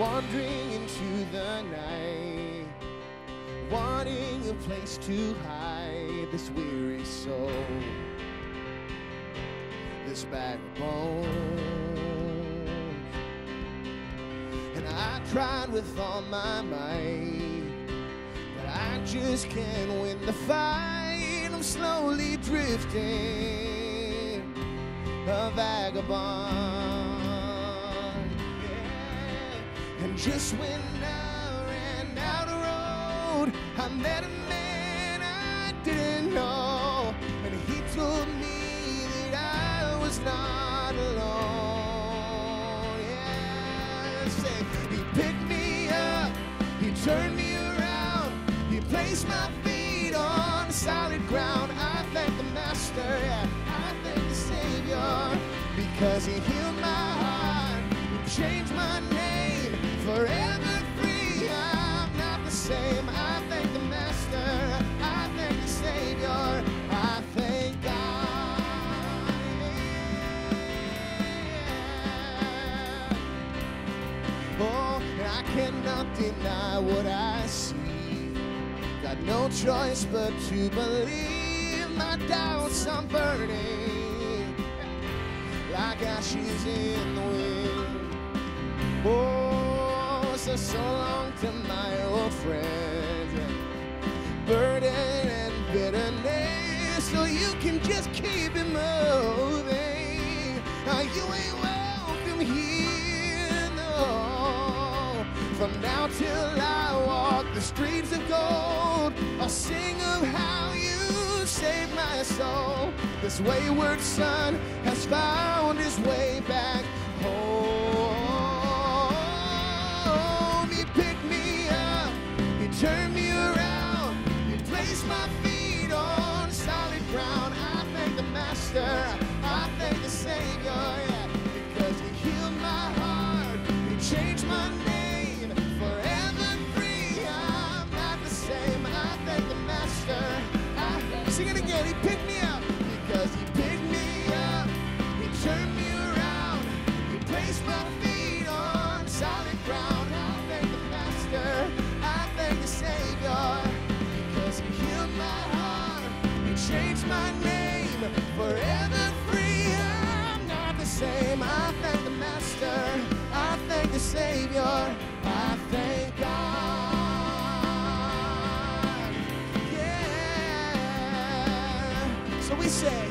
wandering into the night, wanting a place to hide this weary soul, this backbone. And I tried with all my might, but I just can't win the fight. I'm slowly drifting, a vagabond, yeah. And just when I ran out of road, I met a man I didn't know, and he told me that I was not alone, yeah. Said, he picked me up, he turned me around, he placed my feet on solid ground. I thank the Master, yeah. Because he healed my heart, he changed my name, forever free, I'm not the same. I thank the Master, I thank the Savior, I thank God, yeah. Oh, and I cannot deny what I see, got no choice but to believe. My doubts are burning like ashes in the wind. Oh, so long to my old friend, burden and bitterness. So you can just keep it moving. Now you ain't welcome here, no. From now till I walk the streets of gold, I'll sing of how you saved my soul. This wayward son has found his way back home. He picked me up, he turned me around, he placed my feet on solid ground. I thank the Master, I thank the Savior, yeah, because he healed my heart, he changed my name, forever free, I'm not the same. I thank the Master, sing it again, he picked me up. He picked me up, he turned me around, he placed my feet on solid ground. I thank the Master, I thank the Savior, because he healed my heart, he changed my name, forever free, I'm not the same. I thank the Master, I thank the Savior, I thank God. So we say,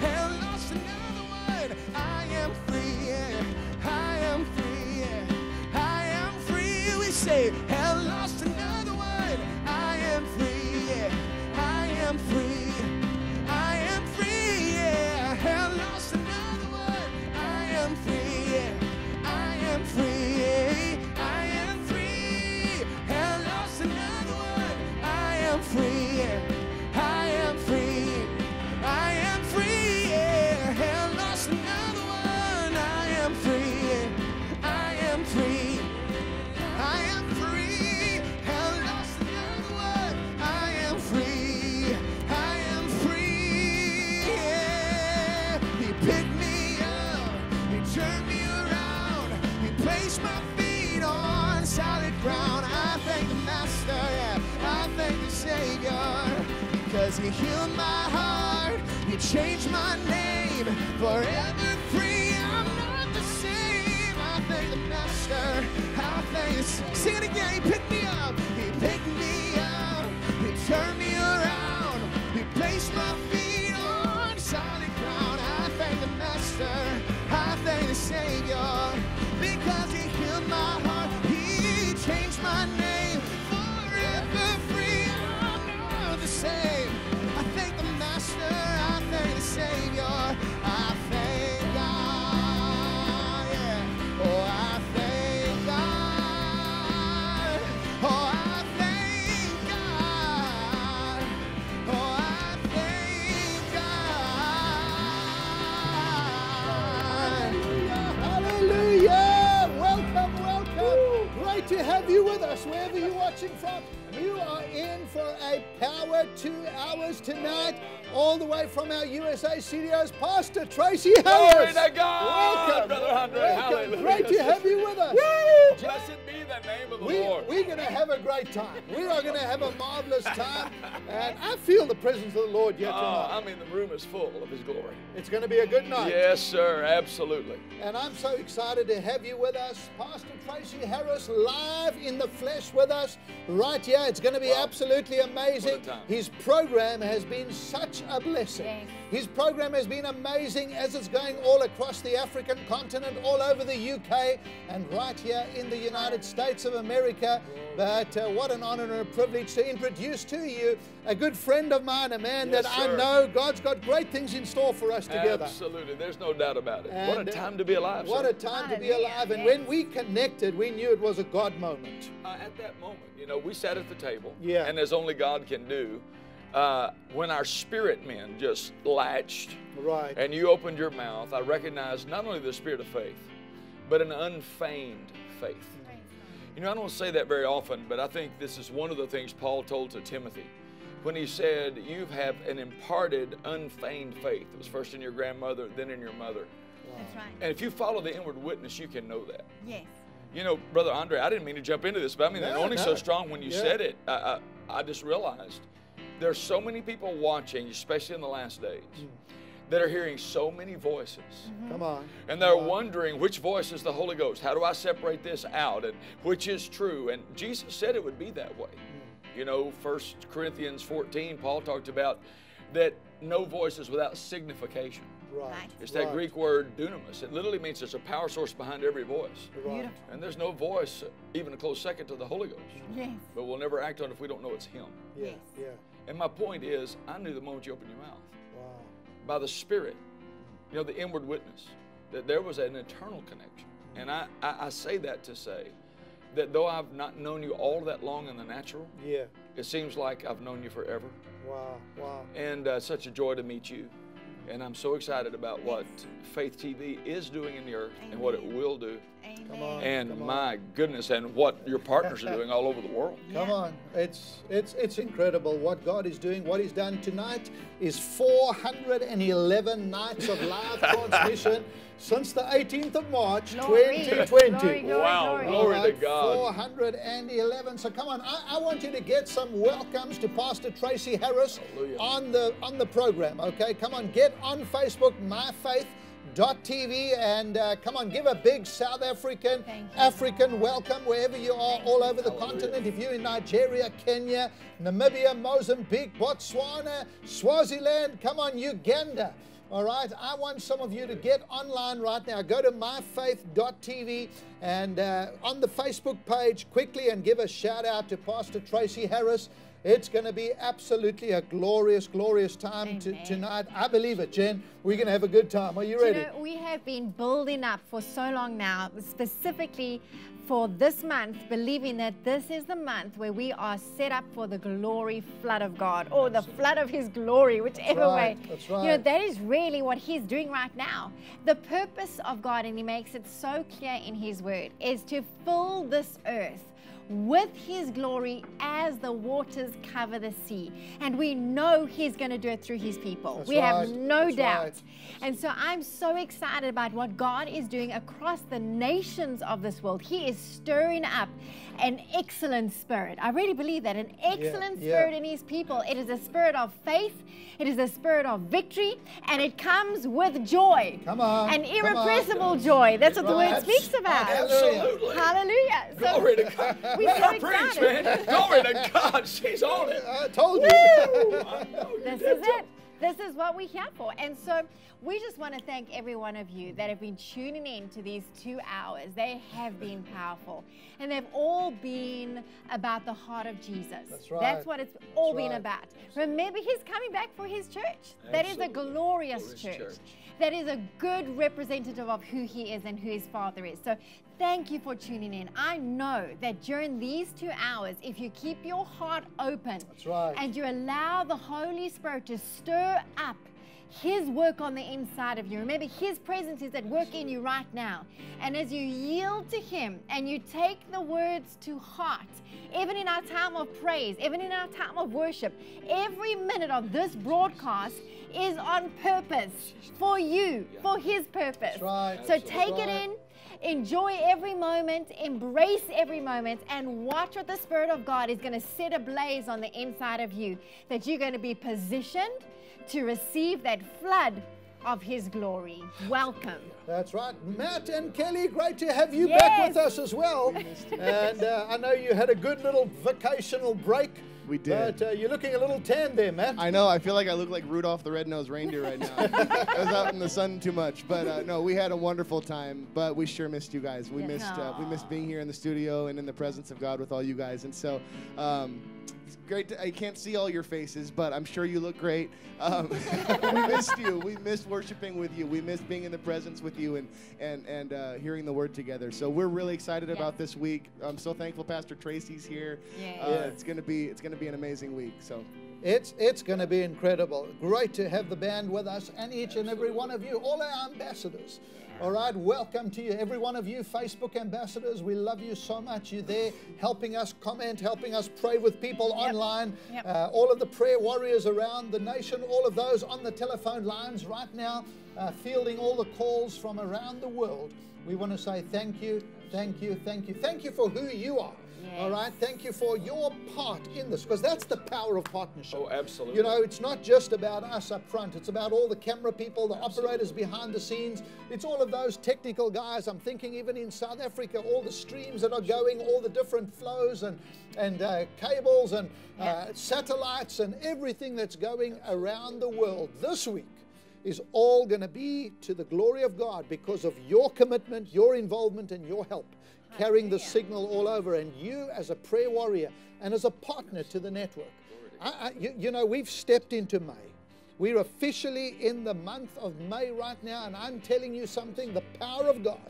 hell, lost another word. I am free, yeah. I am free, yeah. I am free. We say, hell, lost another word. I am free, yeah. I am free. I am free, yeah. Hell, lost another word. I am free, yeah. I am free, yeah. I am free. Hell, lost another word. I am free, yeah. I am free. I am free, yeah. Hell, lost another one. I am free, yeah. I am free. I am free. Hell, lost another one. I am free. I am free, yeah. He picked me up. He turned me around. He placed my feet on solid ground. I thank the Master, yeah. I thank the Savior, because he healed my heart. He changed my name, forever free, I'm not the same. I thank the Master, I thank you. Sing it again, he picked me up, he picked me up, he turned me around, he placed my feet on solid ground. I thank the Master, I thank the Savior, because he healed my heart, he changed my name, forever free, I'm not the same. I thank the Master, the Savior, I thank God, yeah. Oh, I thank God. Oh, I thank God. Oh, I thank God. Hallelujah. Hallelujah. Welcome, welcome. Woo. Great to have you with us, wherever you're watching from. You are in in for a power 2 hours tonight, all the way from our USA studios, Pastor Tracy Harris. Glory to God. Welcome, Brother Andre. Welcome. Great to have you with us. Woo! Blessed be the name of the Lord. We're going to have a great time. We are going to have a marvelous time. And I feel the presence of the Lord yet tonight. I mean, the room is full of His glory. It's going to be a good night. Yes, sir. Absolutely. And I'm so excited to have you with us, Pastor Tracy Harris, live in the flesh with us right here. It's going to be absolutely amazing. His program has been such a blessing. Yes. His program has been amazing as it's going all across the African continent, all over the UK, and right here in the United States of America. But what an honor and a privilege to introduce to you a good friend of mine, a man that I know God's got great things in store for us together. Absolutely. There's no doubt about it. And what a time to be alive. What a time to be alive. And when we connected, we knew it was a God moment. At that moment, you know, we sat at the table, and as only God can do, when our spirit men just latched, and you opened your mouth, I recognized not only the spirit of faith, but an unfeigned faith. You know, I don't say that very often, but I think this is one of the things Paul told to Timothy when he said, you have an imparted, unfeigned faith. It was first in your grandmother, then in your mother. Wow. That's right. And if you follow the inward witness, you can know that. Yes. You know, Brother Andre, I didn't mean to jump into this, but I mean, the anointing's so strong when you said it. I just realized there's so many people watching, especially in the last days, that are hearing so many voices. Come on. And they're wondering, which voice is the Holy Ghost? How do I separate this out? And which is true? And Jesus said it would be that way. You know, 1 Corinthians 14, Paul talked about that no voice is without signification. Right. It's that Greek word dunamis. It literally means there's a power source behind every voice. Right. And there's no voice, even a close second to the Holy Ghost. Yes. But we'll never act on it if we don't know it's Him. Yes. Yeah. And my point is, I knew the moment you opened your mouth. Wow. By the Spirit, you know, the inward witness, that there was an internal connection. And I say that to say that though I've not known you all that long in the natural, it seems like I've known you forever. Wow, wow. And such a joy to meet you. And I'm so excited about what Faith TV is doing in the earth and what it will do. My goodness, and what your partners are doing all over the world. Come on. It's incredible what God is doing. What He's done tonight is 411 nights of live transmission since the 18th of March, 2020. Glory, glory, wow, glory to God. 411. So come on, I want you to get some welcomes to Pastor Tracy Harris on the program, okay? Come on, get on Facebook, myfaith.tv, and come on, give a big South African, African welcome wherever you are, all over the continent. If you're in Nigeria, Kenya, Namibia, Mozambique, Botswana, Swaziland, come on, Uganda. All right, I want some of you to get online right now. Go to myfaith.tv and on the Facebook page quickly and give a shout out to Pastor Tracy Harris. It's going to be absolutely a glorious, glorious time tonight. I believe it, Jen. We're going to have a good time. Are you ready? You know, we have been building up for so long now, specifically for this month, believing that this is the month where we are set up for the glory flood of God, or the flood of His glory, whichever way. That's right. You know, that is really what He's doing right now. The purpose of God, and He makes it so clear in His Word, is to fill this earth with His glory as the waters cover the sea. And we know He's going to do it through His people. That's right. We have no doubt. Right. And so I'm so excited about what God is doing across the nations of this world. He is stirring up an excellent spirit. I really believe that. An excellent spirit in His people. It is a spirit of faith. It is a spirit of victory. And it comes with joy. Come on. An irrepressible joy. That's what the Word speaks about. Absolutely. Hallelujah. So, glory to God. I preach, man. Glory to God. She's on it. I told you. I know you this is it. This is what we're here for. And so we just want to thank every one of you that have been tuning in to these 2 hours. They have been powerful. And they've all been about the heart of Jesus. That's right. That's what it's all been about. Remember, He's coming back for His church. Absolutely. That is a glorious church. That is a good representative of who He is and who His Father is. So thank you for tuning in. I know that during these 2 hours, if you keep your heart open and you allow the Holy Spirit to stir up His work on the inside of you. Remember, His presence is at work in you right now. And as you yield to Him and you take the words to heart, even in our time of praise, even in our time of worship, every minute of this broadcast is on purpose for you, for His purpose. Right. So take it in. Enjoy every moment, embrace every moment, and watch what the Spirit of God is going to set ablaze on the inside of you, that you're going to be positioned to receive that flood of His glory. Welcome. That's right. Matt and Kelly, great to have you back with us as well. And I know you had a good little vacational break. We did. But you're looking a little tan there, Matt. I know. I feel like I look like Rudolph the Red-Nosed Reindeer right now. I was out in the sun too much. But no, we had a wonderful time. But we sure missed you guys. We missed being here in the studio and in the presence of God with all you guys. And so it's great. I can't see all your faces, but I'm sure you look great. We missed you. We missed worshiping with you. We missed being in the presence with you and hearing the word together. So we're really excited about this week. I'm so thankful Pastor Tracy's here. It's gonna be an amazing week. So it's going to be incredible. Great to have the band with us and each and every one of you, all our ambassadors. All right, welcome to you, every one of you Facebook ambassadors. We love you so much. You're there helping us comment, helping us pray with people online. All of the prayer warriors around the nation, all of those on the telephone lines right now, fielding all the calls from around the world. We want to say thank you, thank you, thank you. Thank you for who you are. Yes. All right, thank you for your part in this, because that's the power of partnership. Oh, absolutely. You know, it's not just about us up front. It's about all the camera people, the operators behind the scenes. It's all of those technical guys. I'm thinking even in South Africa, all the streams that are going, all the different flows and cables and satellites and everything that's going around the world this week is all going to be to the glory of God because of your commitment, your involvement, and your help. Carrying the signal all over, and you as a prayer warrior and as a partner to the network. You know, we've stepped into May. We're officially in the month of May right now, and I'm telling you something, the power of God,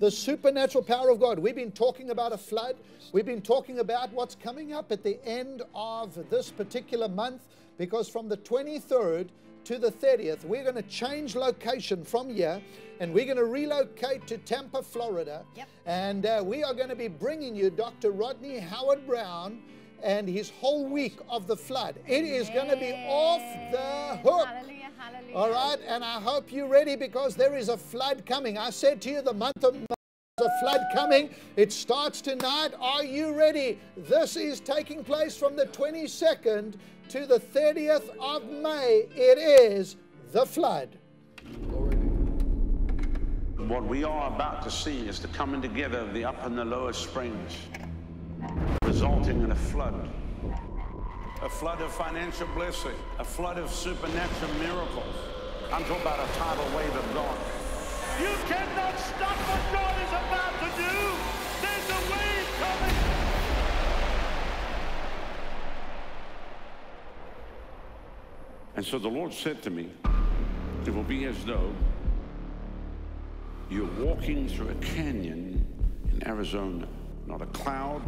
the supernatural power of God. We've been talking about a flood. We've been talking about what's coming up at the end of this particular month, because from the 23rd to the 30th, we're going to change location from here, and we're going to relocate to Tampa, Florida. And we are going to be bringing you Dr. Rodney Howard-Brown and his whole week of the flood. It is going to be off the hook. Hallelujah, hallelujah. All right, and I hope you're ready, because there is a flood coming. I said to you, the month of May, there's a flood coming. It starts tonight. Are you ready? This is taking place from the 22nd to the 30th of May. It is the flood. What we are about to see is the coming together of the upper and the lower springs, resulting in a flood of financial blessing, a flood of supernatural miracles. I'm talking about a tidal wave of God. You cannot stop what God is about to do. There's a wave coming. And so the Lord said to me, it will be as though you're walking through a canyon in Arizona, not a cloud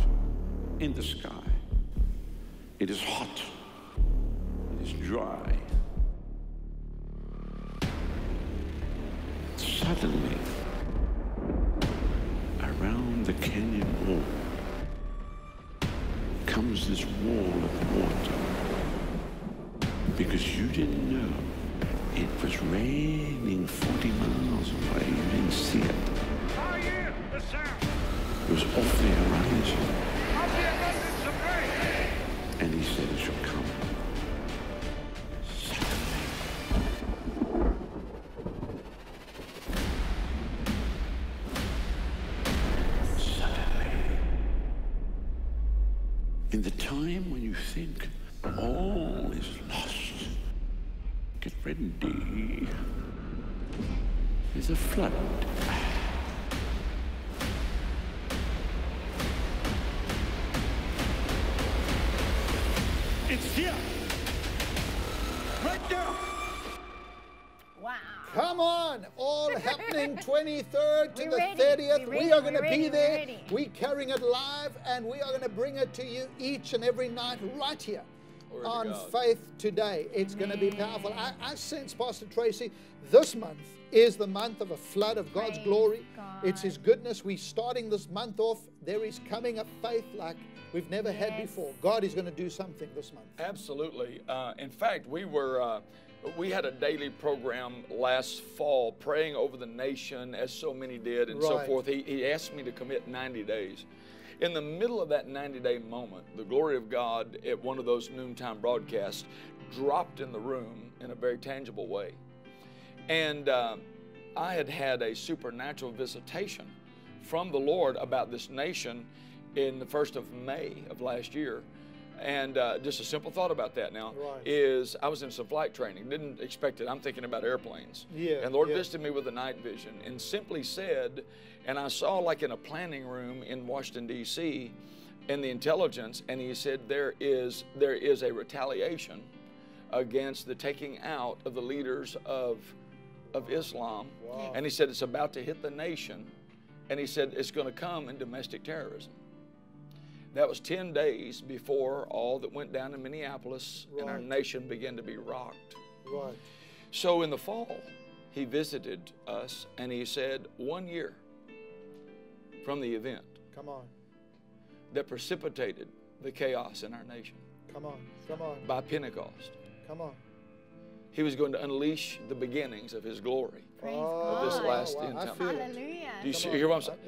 in the sky. It is hot, it is dry. Suddenly, around the canyon wall comes this wall of water, because you didn't know it was raining 40 miles away. You didn't see it. Oh, yeah, yes, sir. It was off the horizon. And He said it shall come. Suddenly. In the time when you think all is lost, get ready. There's a flood. It's here. Right now. Wow. Come on. All happening 23rd to the 30th. We are going to be there. We're carrying it live, and we are going to bring it to you each and every night right here on Faith Today. It's going to be powerful. I sense, Pastor Tracy, this month is the month of a flood of God's glory. God. It's His goodness. We're starting this month off. There is coming up faith like we've never had before. God is going to do something this month. Absolutely. In fact, we had a daily program last fall praying over the nation, as so many did, and so forth. He asked me to commit 90 days. In the middle of that 90-day moment, the glory of God at one of those noontime broadcasts dropped in the room in a very tangible way. And I had had a supernatural visitation from the Lord about this nation in the 1st of May of last year. And just a simple thought about that now is I was in some flight training, didn't expect it. I'm thinking about airplanes. And the Lord visited me with a night vision and simply said, and I saw like in a planning room in Washington, D.C., in the intelligence, and He said, there is a retaliation against the taking out of the leaders of Islam. And He said, it's about to hit the nation. And He said, it's going to come in domestic terrorism. That was 10 days before all that went down in Minneapolis and our nation began to be rocked. So in the fall, He visited us and He said, 1 year from the event that precipitated the chaos in our nation. By Pentecost. He was going to unleash the beginnings of His glory of this last end time. Hallelujah. Do you hear what I'm saying?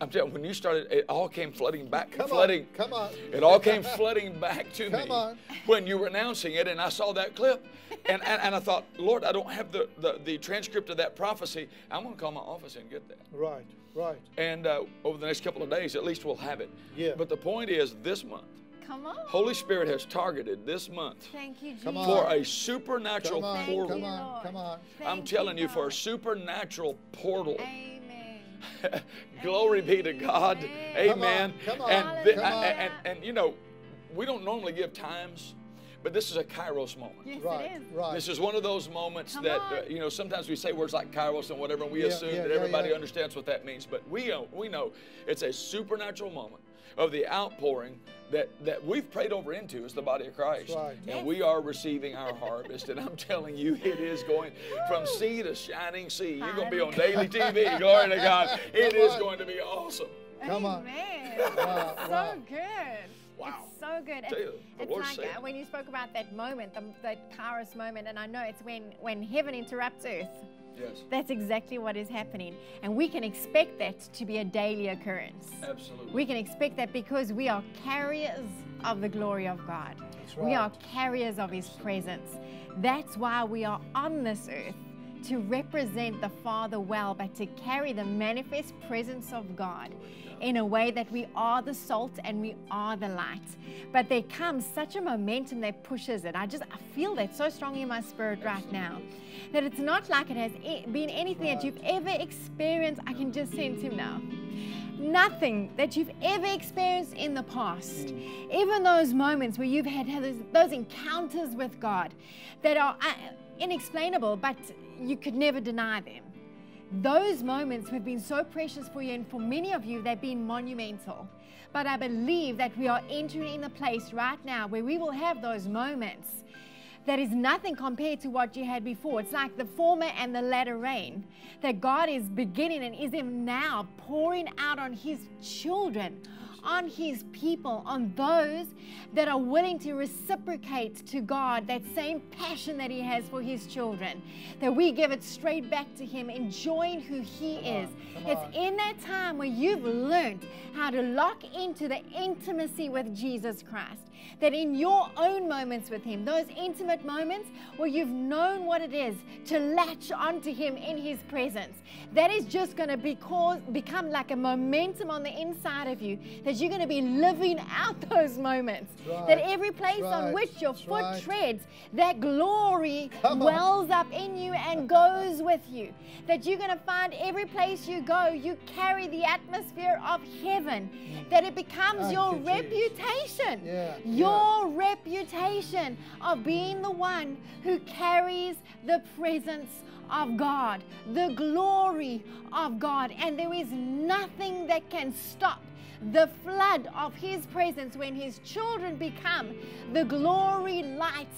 I'm telling you, when you started, it all came flooding back. It all came flooding back to me when you were announcing it, and I saw that clip. And I thought, Lord, I don't have the transcript of that prophecy. I'm going to call my office and get that. And over the next couple of days, at least we'll have it. But the point is, this month, Holy Spirit has targeted this month for a supernatural portal. I'm telling you, for a supernatural portal. Glory be to God. And you know, we don't normally give times, but this is a Kairos moment. This is one of those moments you know, sometimes we say words like Kairos and whatever, and we assume that everybody understands what that means. But we know it's a supernatural moment of the outpouring that we've prayed over into as the body of Christ. And we are receiving our harvest. And I'm telling you, it is going from sea to shining sea. You're going to be on daily TV. Glory to God. It is going to be awesome. Amen. So good. It's so good. It's like when you spoke about that moment, that Kairos moment, and I know it's when heaven interrupts earth. That's exactly what is happening. And we can expect that to be a daily occurrence. We can expect that because we are carriers of the glory of God. We are carriers of His presence. That's why we are on this earth, to represent the Father well, but to carry the manifest presence of God in a way that we are the salt and we are the light. But there comes such a momentum that pushes it. I feel that so strongly in my spirit right now, that it's not like it has been anything that you've ever experienced. I can just sense Him now. Nothing that you've ever experienced in the past, even those moments where you've had those encounters with God that are inexplainable, but you could never deny them. Those moments have been so precious for you, and for many of you, they've been monumental. But I believe that we are entering a place right now where we will have those moments that is nothing compared to what you had before. It's like the former and the latter rain that God is beginning and is now pouring out on His children, on His people, on those that are willing to reciprocate to God that same passion that He has for His children, that we give it straight back to Him, enjoying who He is. It's in that time where you've learned how to lock into the intimacy with Jesus Christ, that in your own moments with Him, those intimate moments where you've known what it is to latch onto Him in His presence, that is just going to become like a momentum on the inside of you, that you're going to be living out those moments, that every place on which your foot treads, that glory wells up in you and goes with you, that you're going to find every place you go, you carry the atmosphere of heaven, that it becomes your reputation, your reputation of being the one who carries the presence of God, the glory of God. And there is nothing that can stop the flood of his presence when his children become the glory lights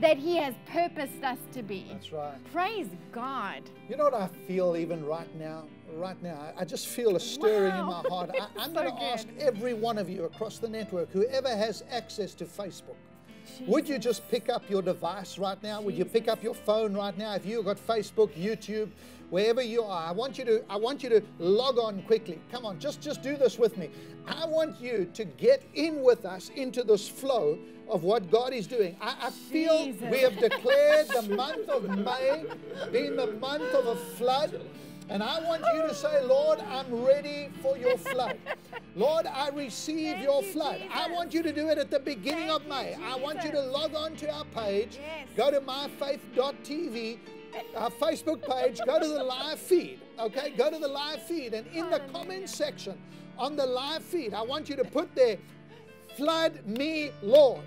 that he has purposed us to be. That's right. Praise God. You know what I feel even right now? Right now, I just feel a stirring in my heart. I'm so going to ask every one of you across the network, whoever has access to Facebook, Jesus. Would you just pick up your device right now? Jesus. Would you pick up your phone right now? If you've got Facebook, YouTube, wherever you are, I want you to log on quickly. Come on, just do this with me. I want you to get in with us into this flow of what God is doing. I feel we have declared the month of May being the month of a flood. And I want you to say, Lord, I'm ready for your flood. Lord, I receive your flood. Jesus. I want you to do it at the beginning of May. I want you to log on to our page. Yes. Go to myfaith.tv, our Facebook page. Go to the live feed, okay? Go to the live feed. And in the comment section on the live feed, I want you to put there, flood me, Lord.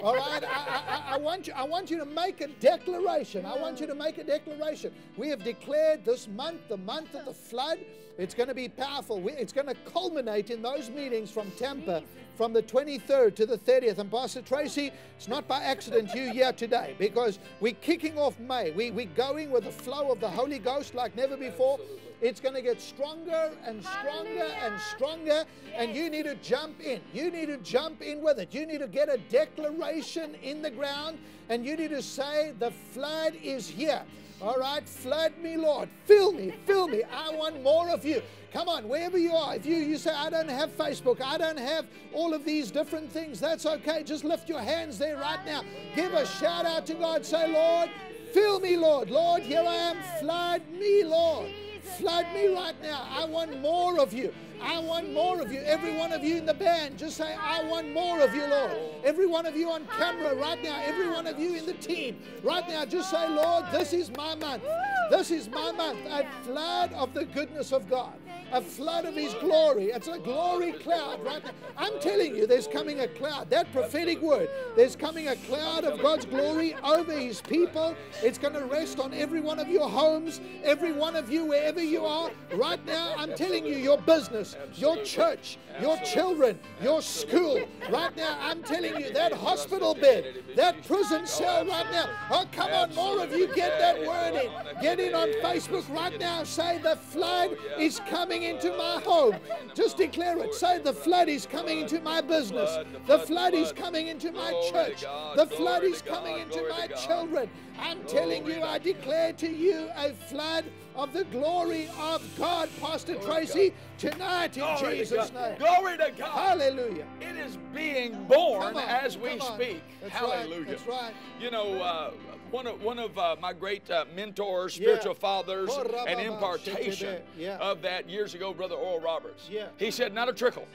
All right, I want you to make a declaration. I want you to make a declaration. We have declared this month, the month of the flood. It's going to be powerful. It's going to culminate in those meetings from Tampa from the 23rd to the 30th. And Pastor Tracy, it's not by accident you're here today, because we're kicking off May. We're going with the flow of the Holy Ghost like never before. It's going to get stronger and stronger and stronger. Yes. And you need to jump in. You need to jump in with it. You need to get a declaration in the ground. And you need to say, the flood is here. All right, flood me, Lord. Fill me, fill me. I want more of you. Come on, wherever you are. If you say, I don't have Facebook, I don't have all of these different things, that's okay. Just lift your hands there right now. Give a shout out to God. Say, Lord, fill me, Lord. Lord, here I am. Flood me, Lord. Flood me right now. I want more of you. I want more of you. Every one of you in the band, just say, I want more of you, Lord. Every one of you on camera right now, every one of you in the team right now, just say, Lord, this is my month. This is my month. A flood of the goodness of God. A flood of his glory. It's a glory cloud right now. I'm telling you, there's coming a cloud. That prophetic word, there's coming a cloud of God's glory over his people. It's going to rest on every one of your homes, every one of you, wherever you are. Right now, I'm telling you, your business, your church, your children, your school. Right now, I'm telling you, that hospital bed, that prison cell right now. Oh, come on, more of you, get that word in. Get in on Facebook right now. Say, the flood is coming into my home. Just declare it. Say, the flood is coming into my business. The flood is coming into my church. The flood is coming into my children. I'm telling you, I declare to you a flood of the glory of God, Pastor Tracy, tonight in Jesus' name. Glory to God. Hallelujah. It is being born as we speak. Hallelujah. That's right. You know, one of my great mentors, spiritual fathers, and impartation of that years ago, Brother Oral Roberts. He said, not a trickle,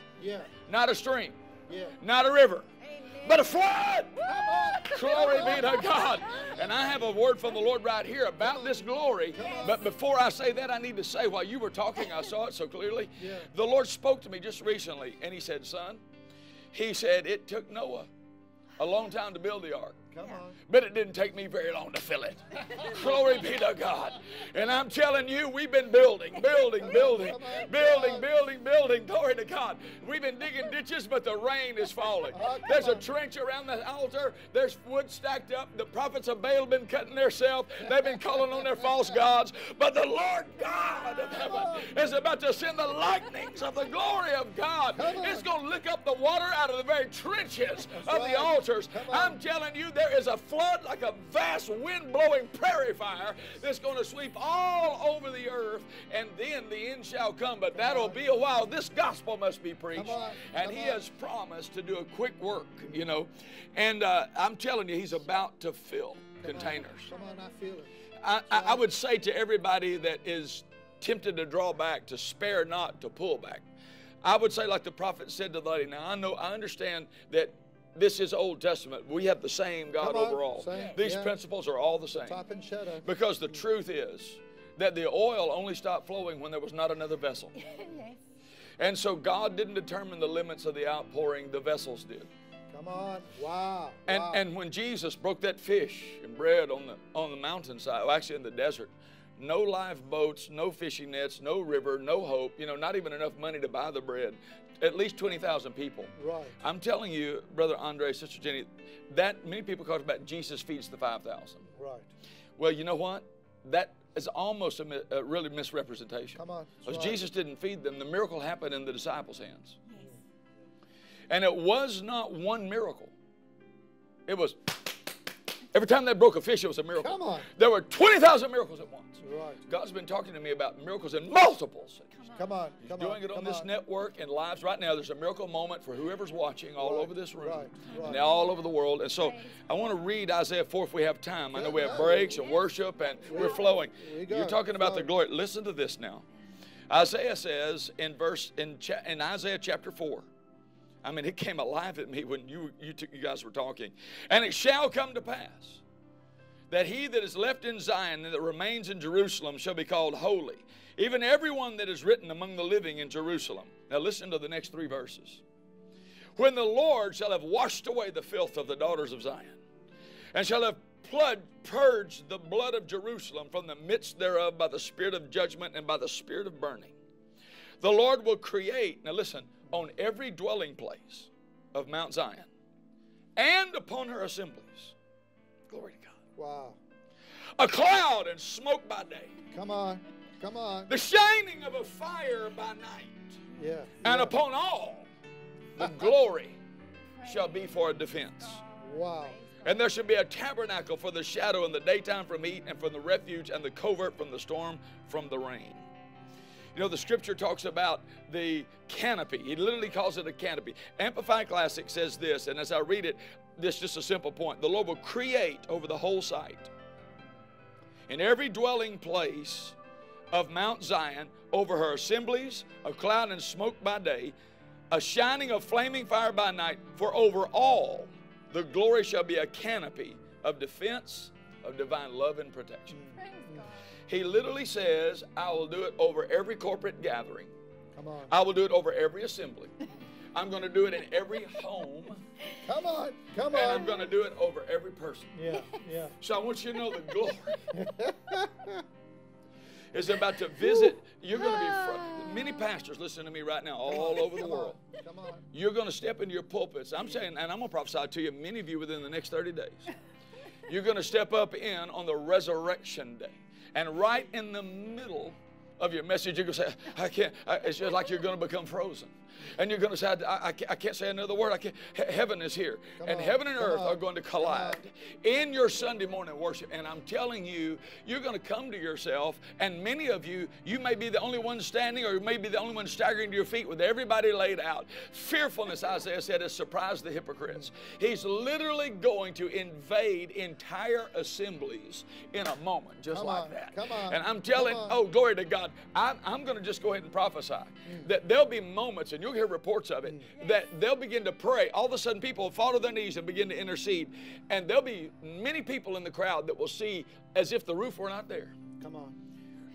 not a stream, not a river, but a flood. Glory be to God. And I have a word from the Lord right here about this glory. But before I say that, I need to say, while you were talking, I saw it so clearly. The Lord spoke to me just recently, and he said, son, he said, it took Noah a long time to build the ark. But it didn't take me very long to fill it. Glory be to God. And I'm telling you, we've been building. Glory to God. We've been digging ditches, but the rain is falling. There's a trench around the altar. There's wood stacked up. The prophets of Baal have been cutting themselves. They've been calling on their false gods. But the Lord God of heaven is about to send the lightnings of the glory of God. It's going to lick up the water out of the very trenches of the altars. I'm telling you, there is a flood like a vast wind-blowing prairie fire that's going to sweep all over the earth, and then the end shall come. But that'll be a while. This gospel must be preached, and he has promised to do a quick work, you know. And I'm telling you, he's about to fill containers. I feel it. I would say to everybody that is tempted to draw back, to spare not, to pull back, I would say, like the prophet said to the lady, now I understand that this is Old Testament. We have the same God overall. These principles are all the same. Top and shadow. Because the truth is that the oil only stopped flowing when there was not another vessel. And so God didn't determine the limits of the outpouring. The vessels did. Come on. Wow. And when Jesus broke that fish and bread on the mountainside, well, actually in the desert, No lifeboats, no fishing nets, no river, no hope, you know, not even enough money to buy the bread. At least 20,000 people. Right. I'm telling you, Brother Andre, Sister Jenny, that many people talk about Jesus feeds the 5,000. Right. Well, you know what? That is almost a really misrepresentation. Come on. Because Jesus didn't feed them. The miracle happened in the disciples' hands. Yes. And it was not one miracle. It was... Every time they broke a fish, it was a miracle. Come on. There were 20,000 miracles at once. Right. God's been talking to me about miracles in multiple cities. Come on. He's doing it on this network and lives right now. There's a miracle moment for whoever's watching all over this room and all over the world. And so I want to read Isaiah 4 if we have time. I know we have breaks and worship and we're flowing. You're talking about the glory. Listen to this now. Isaiah says in Isaiah chapter 4, I mean, it came alive at me when you guys were talking. And it shall come to pass that he that is left in Zion and that remains in Jerusalem shall be called holy, even everyone that is written among the living in Jerusalem. Now listen to the next three verses. When the Lord shall have washed away the filth of the daughters of Zion, and shall have purged the blood of Jerusalem from the midst thereof by the spirit of judgment and by the spirit of burning, the Lord will create, now listen, on every dwelling place of Mount Zion and upon her assemblies, glory to God. Wow. A cloud and smoke by day. Come on, come on. The shining of a fire by night. Yeah. And upon all, the glory shall be for a defense. Wow. And there shall be a tabernacle for the shadow in the daytime from heat and from the refuge and the covert from the storm, from the rain. You know, the scripture talks about the canopy. He literally calls it a canopy. Amplified Classic says this, and as I read it, this is just a simple point. The Lord will create over the whole site, in every dwelling place of Mount Zion, over her assemblies, a cloud and smoke by day, a shining of flaming fire by night, for over all the glory shall be a canopy of defense, of divine love and protection. Praise God. He literally says, I will do it over every corporate gathering. Come on. I will do it over every assembly. I'm going to do it in every home. Come on, come on. And I'm going to do it over every person. Yeah, yeah. So I want you to know the glory is about to visit. You're going to be, many pastors, listen to me right now, all over the world. Come on. You're going to step into your pulpits. I'm saying, and I'm going to prophesy to you, many of you within the next 30 days. You're going to step up in on the resurrection day. And right in the middle of your message, you're going to say, I can't. It's just like you're going to become frozen. And you're going to say, I can't say another word. I can't. Heaven is here. And heaven and earth are going to collide in your Sunday morning worship. And I'm telling you, you're going to come to yourself. And many of you, you may be the only one standing or you may be the only one staggering to your feet with everybody laid out. Fearfulness, Isaiah said, has surprised the hypocrites. He's literally going to invade entire assemblies in a moment, just like that. Come on. And I'm telling, oh, glory to God, I'm going to just go ahead and prophesy that there'll be moments in your you'll hear reports of it, that they'll begin to pray. All of a sudden, people will fall to their knees and begin to intercede. And there'll be many people in the crowd that will see as if the roof were not there. Come on.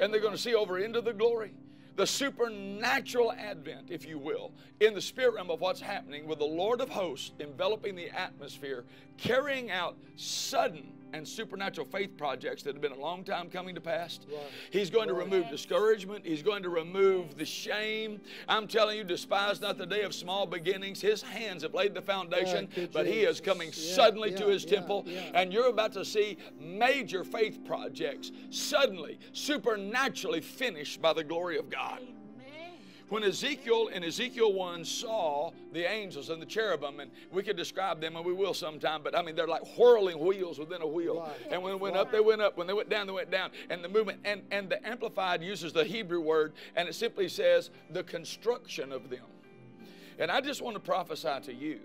And they're going to see over into the glory, the supernatural advent, if you will, in the spirit realm of what's happening with the Lord of hosts enveloping the atmosphere, carrying out sudden and supernatural faith projects that have been a long time coming to pass. Right. He's going to remove discouragement. He's going to remove the shame. I'm telling you, despise not the day of small beginnings. His hands have laid the foundation, but he is coming suddenly to his temple. Yeah. And you're about to see major faith projects suddenly, supernaturally finished by the glory of God. When Ezekiel in Ezekiel 1 saw the angels and the cherubim, and we could describe them, and we will sometime, but I mean, they're like whirling wheels within a wheel. Right. And when they went up, they went up. When they went down, they went down. And the movement, and the Amplified uses the Hebrew word, and it simply says the construction of them. And I just want to prophesy to you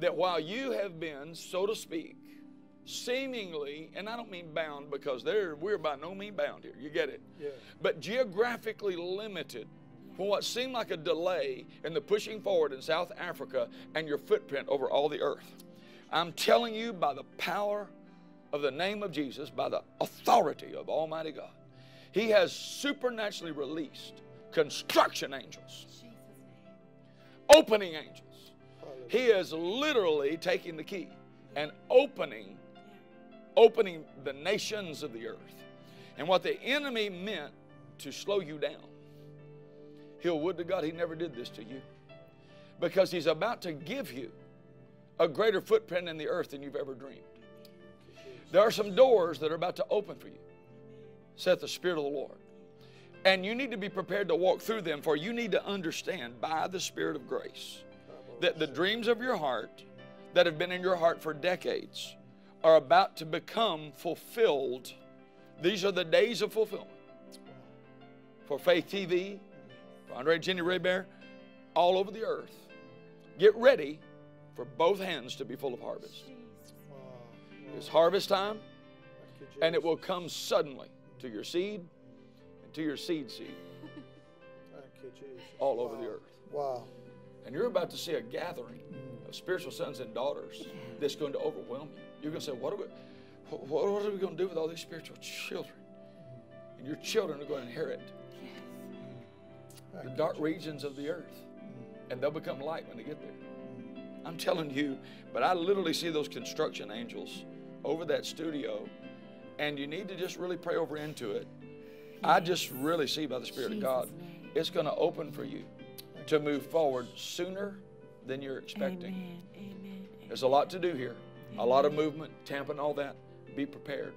that while you have been, so to speak, seemingly, and I don't mean bound because we're by no means bound here. You get it? Yeah. But geographically limited, from what seemed like a delay in the pushing forward in South Africa and your footprint over all the earth. I'm telling you, by the power of the name of Jesus, by the authority of Almighty God, He has supernaturally released construction angels, opening angels. He is literally taking the key and opening the nations of the earth. And what the enemy meant to slow you down, he'll would to God he never did this to you, because he's about to give you a greater footprint in the earth than you've ever dreamed. There are some doors that are about to open for you, saith the Spirit of the Lord. And you need to be prepared to walk through them, for you need to understand by the Spirit of grace that the dreams of your heart that have been in your heart for decades are about to become fulfilled. These are the days of fulfillment. For Faith TV, for Andre and Jenny Raybert, all over the earth. Get ready for both hands to be full of harvest. It's harvest time, and it will come suddenly to your seed and to your seed all over the earth. Wow. And you're about to see a gathering of spiritual sons and daughters that's going to overwhelm you. You're going to say, what are we going to do with all these spiritual children? And your children are going to inherit the dark regions of the earth, and they'll become light when they get there. I'm telling you, but I literally see those construction angels over that studio, and you need to just really pray over into it. I just really see by the Spirit of God, it's going to open for you to move forward sooner than you're expecting. Amen. Amen. There's a lot to do here, a lot of movement, Tampa and all that. Be prepared,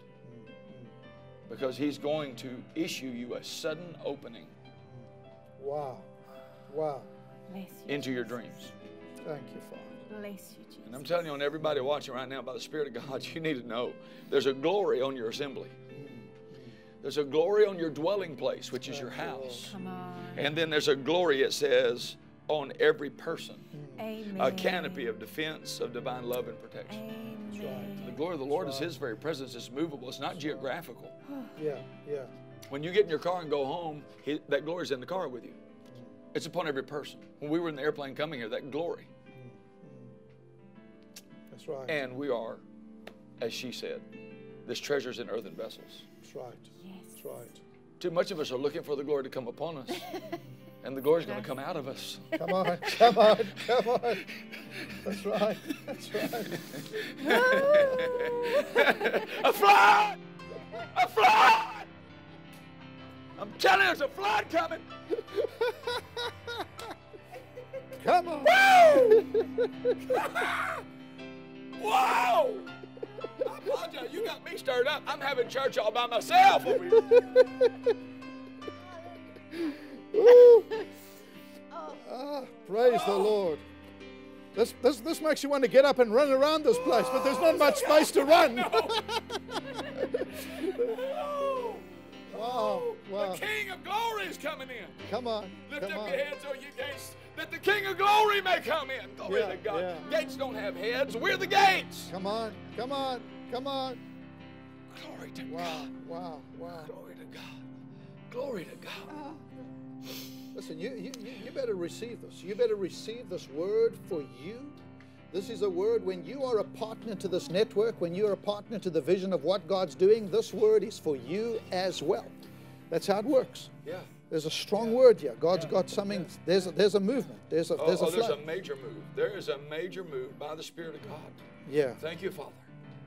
because he's going to issue you a sudden opening. Wow. Wow. Into your dreams. Thank you, Father. Bless you, Jesus. And I'm telling you, on everybody watching right now, by the Spirit of God, you need to know there's a glory on your assembly. There's a glory on your dwelling place, which is your house. Come on. And then there's a glory, it says, on every person. Amen. A canopy of defense, of divine love and protection. Amen. That's right. The glory of the Lord is his very presence. It's movable. It's not geographical. Yeah, yeah. When you get in your car and go home, that glory's in the car with you. It's upon every person. When we were in the airplane coming here, that glory. That's right. And we are, as she said, this treasures in earthen vessels. That's right. Yes. That's right. Too much of us are looking for the glory to come upon us, and the glory's going to come out of us. Come on, come on, come on. That's right. That's right. A flood! A flood! I'm telling you, there's a flood coming. Come on. Whoa! I apologize. You got me stirred up. I'm having church all by myself over here. Praise the Lord. This makes you want to get up and run around this place, but there's not much space to run. No. Wow, wow. The King of Glory is coming in. Come on. Lift up your heads, O you gates, that the King of Glory may come in. Glory to God. Yeah. Gates don't have heads. We're the gates. Come on, come on, come on. Glory to God. Wow, wow. Glory to God. Glory to God. Listen, you better receive this. You better receive this word for you. This is a word, when you are a partner to this network, when you're a partner to the vision of what God's doing, this word is for you as well. That's how it works. Yeah. There's a strong word here. God's got something. There's a movement. There's a major move. There is a major move by the Spirit of God. Yeah. Thank you, Father.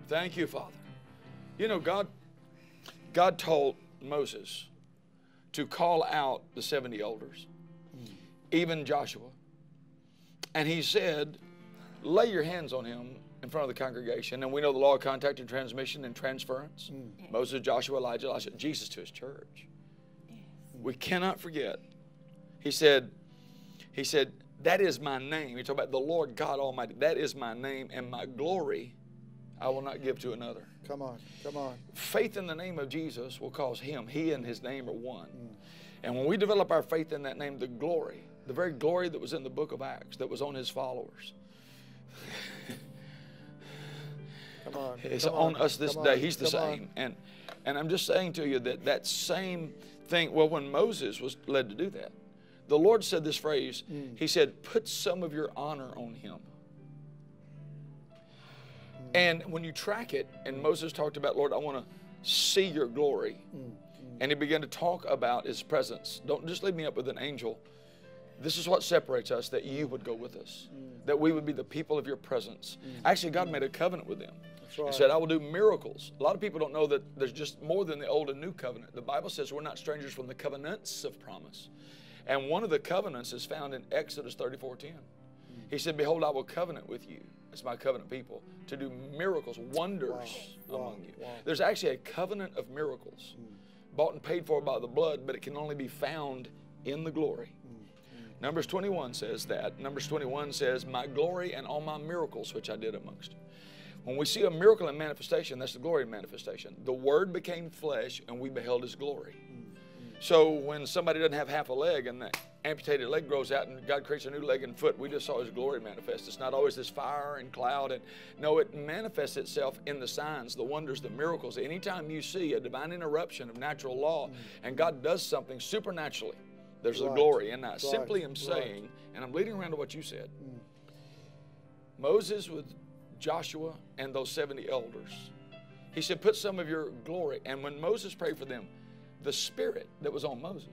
Thank you, Father. You know, God told Moses to call out the 70 elders, even Joshua. And he said, lay your hands on him in front of the congregation. And we know the law of contact and transmission and transference. Moses, Joshua, Elijah, Elisha, Jesus to his church. Yes. We cannot forget. He said, that is my name. You're talking about the Lord God Almighty. That is my name, and my glory I will not give to another. Come on, come on. Faith in the name of Jesus will cause him. He and his name are one. And when we develop our faith in that name, the glory, the very glory that was in the book of Acts, that was on his followers, come on, it's on us this day. He's the same. And I'm just saying to you that same thing, well, when Moses was led to do that, the Lord said this phrase. He said, put some of your honor on him. And when you track it, and Moses talked about, Lord, I want to see your glory. And he began to talk about his presence. Don't just leave me up with an angel. This is what separates us, that you would go with us, that we would be the people of your presence. Actually, God made a covenant with them. Right. He said, I will do miracles. A lot of people don't know that there's just more than the old and new covenant. The Bible says we're not strangers from the covenants of promise. And one of the covenants is found in Exodus 34:10. He said, behold, I will covenant with you. It's my covenant people to do miracles, wonders among you. There's actually a covenant of miracles bought and paid for by the blood, but it can only be found in the glory. Numbers 21 says that. Numbers 21 says, my glory and all my miracles which I did amongst you. When we see a miracle in manifestation, that's the glory in manifestation. The Word became flesh and we beheld His glory. So when somebody doesn't have half a leg and that amputated leg grows out and God creates a new leg and foot, we just saw His glory manifest. It's not always this fire and cloud. And no, it manifests itself in the signs, the wonders, the miracles. Anytime you see a divine interruption of natural law and God does something supernaturally, there's a glory. And I simply am saying, and I'm leading around to what you said, Moses with Joshua and those 70 elders, he said, put some of your glory. And when Moses prayed for them, the spirit that was on Moses.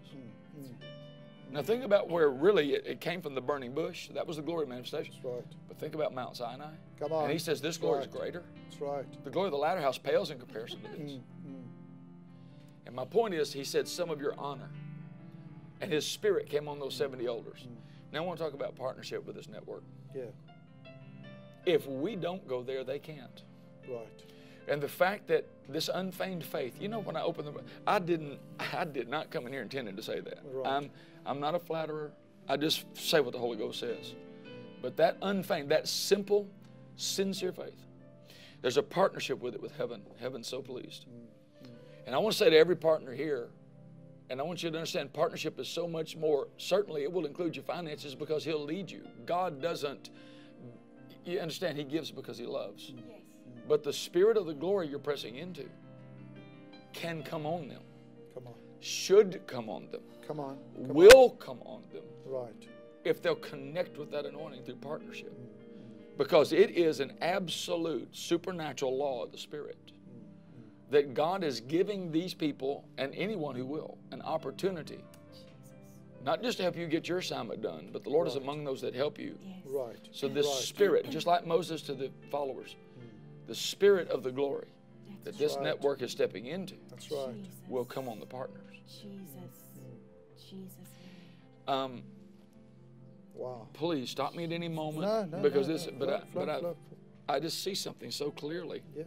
Now think about where really it came from, the burning bush. That was the glory manifestation. That's right. But think about Mount Sinai. Come on. And he says this glory is greater. That's right. The glory of the latter house pales in comparison to this. And my point is, he said, some of your honor. And his spirit came on those 70 elders. Now I want to talk about partnership with this network. Yeah. If we don't go there, they can't. Right. And the fact that this unfeigned faith, you know, when I opened the, I did not come in here intending to say that. Right. I'm not a flatterer. I just say what the Holy Ghost says. But that unfeigned, that simple, sincere faith, there's a partnership with it, with heaven. Heaven's so pleased. And I want to say to every partner here, and I want you to understand, partnership is so much more. Certainly it will include your finances because He'll lead you. God doesn't, you understand, He gives because He loves. Yes. But the spirit of the glory you're pressing into can come on them. Come on. Should come on them. Come on. Come will on. Come on them. Right. If they'll connect with that anointing through partnership. Because it is an absolute supernatural law of the spirit that God is giving these people and anyone who will an opportunity. Not just to help you get your assignment done, but the Lord is among those that help you. Yes. Right. So this spirit, just like Moses to the followers, the spirit of the glory that this network is stepping into will come on the partners. Jesus. Wow. Please stop me at any moment because this. I just see something so clearly. Yeah.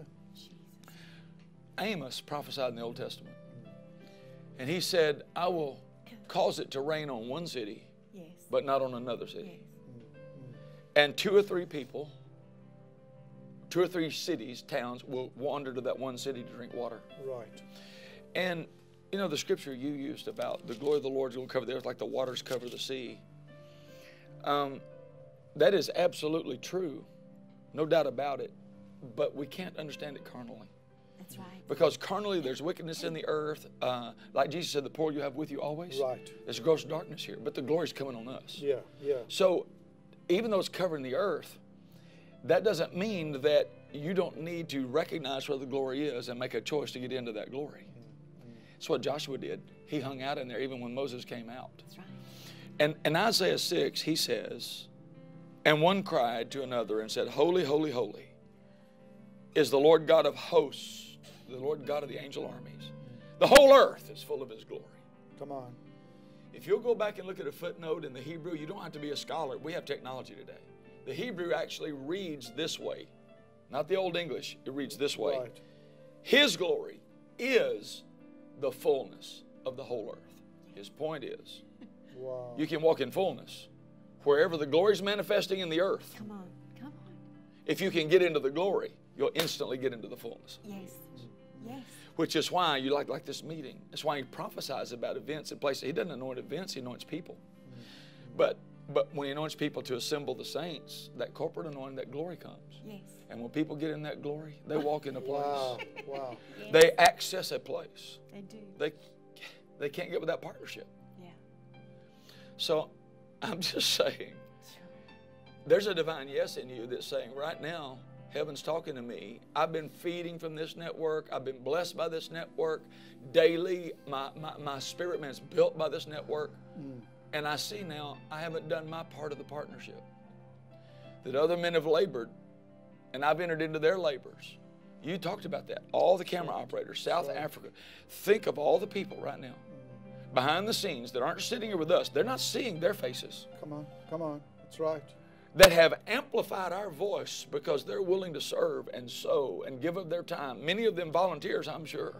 Amos prophesied in the Old Testament, and he said, "I will cause it to rain on one city, but not on another city." And two or three cities, towns, will wander to that one city to drink water. Right. And, you know, the scripture you used about the glory of the Lord will cover the earth like the waters cover the sea. That is absolutely true. No doubt about it. But we can't understand it carnally. That's right. Because carnally there's wickedness in the earth. Like Jesus said, the poor you have with you always. Right. There's gross darkness here. But the glory's coming on us. Yeah, yeah. So even though it's covering the earth, that doesn't mean that you don't need to recognize where the glory is and make a choice to get into that glory. That's what Joshua did. He hung out in there even when Moses came out. That's right. And in Isaiah 6, he says, and one cried to another and said, holy, holy, holy is the Lord God of hosts, the Lord God of the angel armies. The whole earth is full of His glory. Come on. If you'll go back and look at a footnote in the Hebrew, you don't have to be a scholar. We have technology today. The Hebrew actually reads this way. Not the Old English. It reads this way. Right. His glory is the fullness of the whole earth. His point is, you can walk in fullness wherever the glory is manifesting in the earth. Come on, come on. If you can get into the glory, you'll instantly get into the fullness. Yes, yes. Which is why you like this meeting. That's why he prophesies about events and places. He doesn't anoint events, he anoints people. But when he anoints people to assemble the saints, that corporate anointing, that glory comes. Yes. And when people get in that glory, they walk in a place. Wow, wow. Yes. They access a place. They do. They can't get without partnership. Yeah. So I'm just saying, there's a divine yes in you that's saying right now, heaven's talking to me. I've been feeding from this network. I've been blessed by this network daily. My spirit man's built by this network. And I see now I haven't done my part of the partnership. That other men have labored, and I've entered into their labors. You talked about that. All the camera operators, South Africa. Think of all the people right now behind the scenes that aren't sitting here with us. They're not seeing their faces. Come on, come on. That's right. That have amplified our voice because they're willing to serve and sow and give of their time. Many of them volunteers, I'm sure.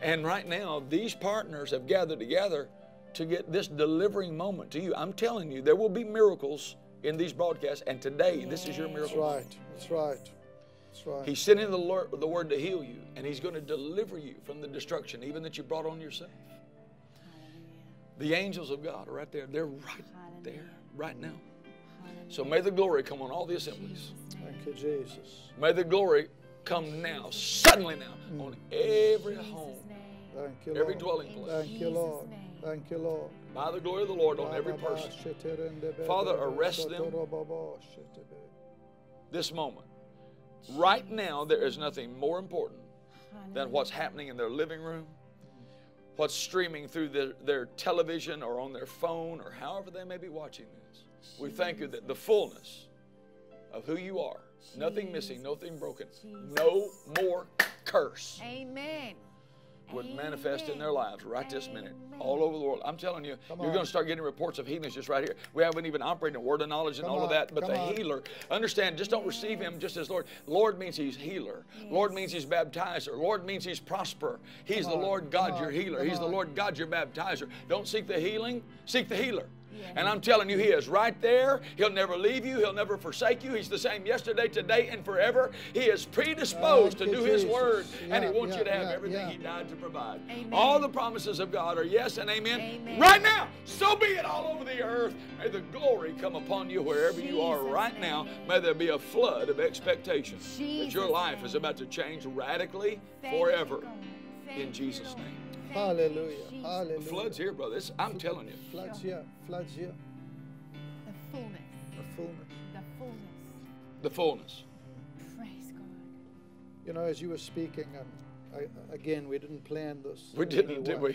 And right now, these partners have gathered together to get this delivering moment to you. I'm telling you, there will be miracles in these broadcasts, and today, this is your miracle. That's right. That's right. That's right. He's sending the word to heal you, and He's going to deliver you from the destruction, even that you brought on yourself. Hallelujah. The angels of God are right there. They're right there, right now. Hallelujah. So may the glory come on all the assemblies. Thank you, Jesus. May the glory come now, suddenly now, on every home, every dwelling place. Thank you, Lord. Thank you, Lord. By the glory of the Lord on every person. Father, arrest them this moment. Right now, there is nothing more important than what's happening in their living room, what's streaming through their television or on their phone or however they may be watching this. We thank you that the fullness of who you are, nothing missing, nothing broken, no more curse. Amen. Would manifest in their lives right this minute, all over the world. I'm telling you, you're going to start getting reports of healings just right here. We haven't even operated in word of knowledge and all of that, but the healer, understand, just don't receive Him just as Lord. Lord means He's healer. Lord means He's baptizer. Lord means He's prosperer. He's the Lord God, your healer. He's the Lord God, your baptizer. Don't seek the healing, seek the healer. And I'm telling you, He is right there. He'll never leave you. He'll never forsake you. He's the same yesterday, today, and forever. He is predisposed to do His word, and He wants you to have everything He died to provide. Amen. All the promises of God are yes and amen. Right now, so be it all over the earth. May the glory come upon you wherever you are right now. May there be a flood of expectation that your life is about to change radically forever in Jesus' name. Hallelujah. Hallelujah. The flood's here, brother. I'm telling you. Flood's here. Flood's here. The fullness. The fullness. The fullness. The fullness. Praise God. You know, as you were speaking, again, we didn't plan this. We didn't, did we?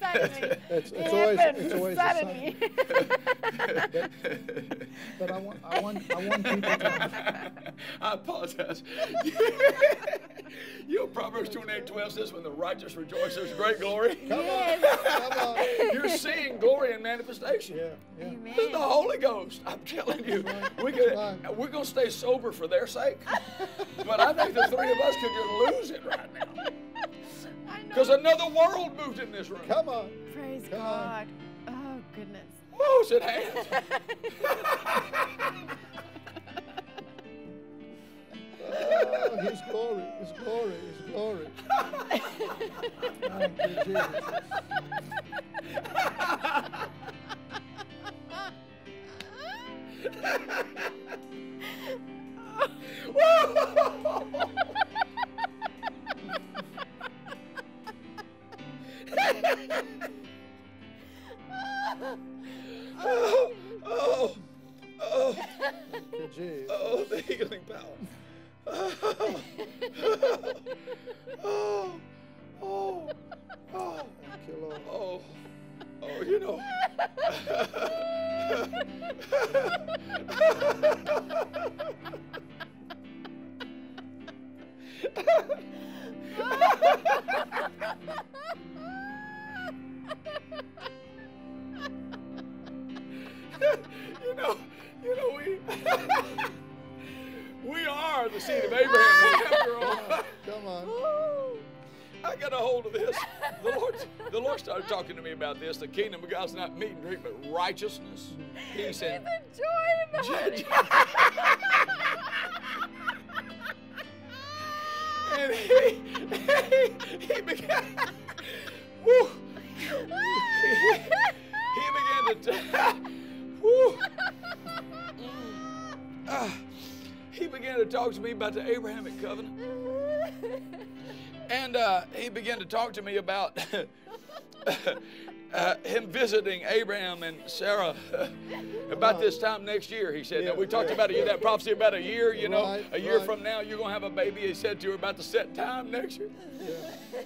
Suddenly. It's always suddenly. But I want people to... I apologize. You know, Proverbs 28:12 says, when the righteous rejoice, there's great glory. Come on. You're seeing glory in manifestation. Yeah. This is the Holy Ghost. I'm telling you. We're going to stay sober for their sake. But I think the three of us could just lose it right now. Because another world moved in this room. Come on. Praise God. Oh, goodness. Whoa, it's at hand. Oh, His glory, His glory, His glory. Thank you, Jesus. Oh. Thank you, Jesus. Oh, the healing power. You know. We are the seed of Abraham, after all. Come on. I got a hold of this. The Lord started talking to me about this. The kingdom of God's not meat and drink, but righteousness, peace, and the joy of the Lord. And he began. Woo, he began to. Woo. He began to talk to me about the Abrahamic covenant. And he began to talk to me about him visiting Abraham and Sarah about this time next year, he said. Yeah, we talked about it, that prophecy about a year, you know, a year from now, you're going to have a baby. He said to her about the set time next year. Yeah.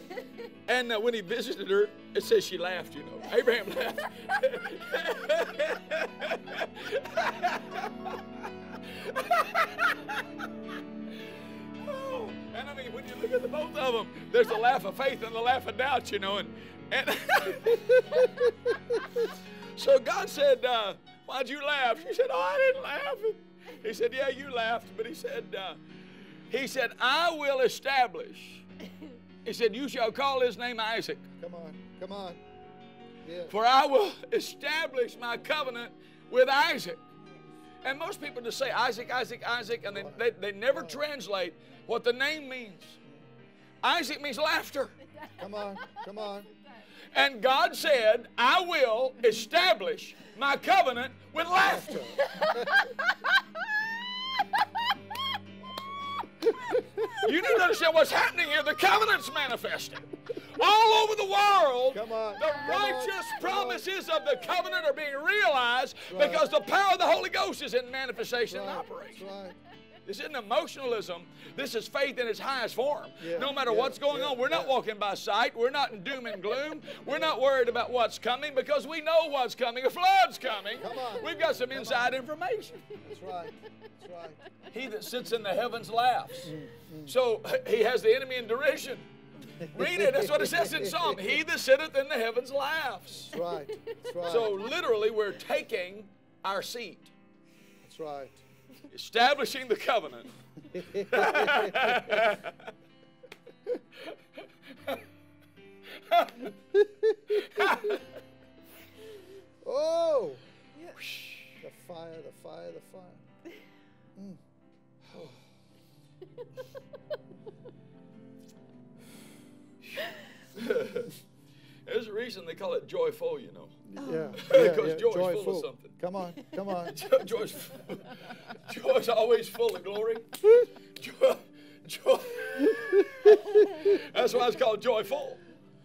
And when he visited her, it says she laughed, you know. Abraham laughed. Oh, and I mean, when you look at the both of them, there's the laugh of faith and the laugh of doubt, you know. And so God said, why'd you laugh? She said, oh, I didn't laugh. And he said, yeah, you laughed. But he said, I will establish. He said, you shall call his name Isaac. Come on, come on. Yeah. For I will establish my covenant with Isaac. And most people just say Isaac, Isaac, Isaac, and they never translate what the name means. Isaac means laughter. Come on, come on. And God said, I will establish my covenant with laughter. You need to understand what's happening here. The covenant's manifesting. All over the world, the righteous promises of the covenant are being realized because the power of the Holy Ghost is in manifestation and operation. This isn't emotionalism. This is faith in its highest form. Yeah, no matter what's going on, we're not walking by sight. We're not in doom and gloom. We're not worried about what's coming because we know what's coming. A flood's coming. We've got some inside information. That's right. That's right. He that sits in the heavens laughs. So he has the enemy in derision. Read it. That's what it says in Psalm. He that sitteth in the heavens laughs. That's right. That's right. So literally we're taking our seat. That's right. Establishing the covenant. Oh, yes. The fire, the fire, the fire. Mm. Oh. There's a reason they call it joyful, you know. Yeah. Because joy's full of something. Come on, come on. Joy's always full of glory. Joy. That's why it's called joyful.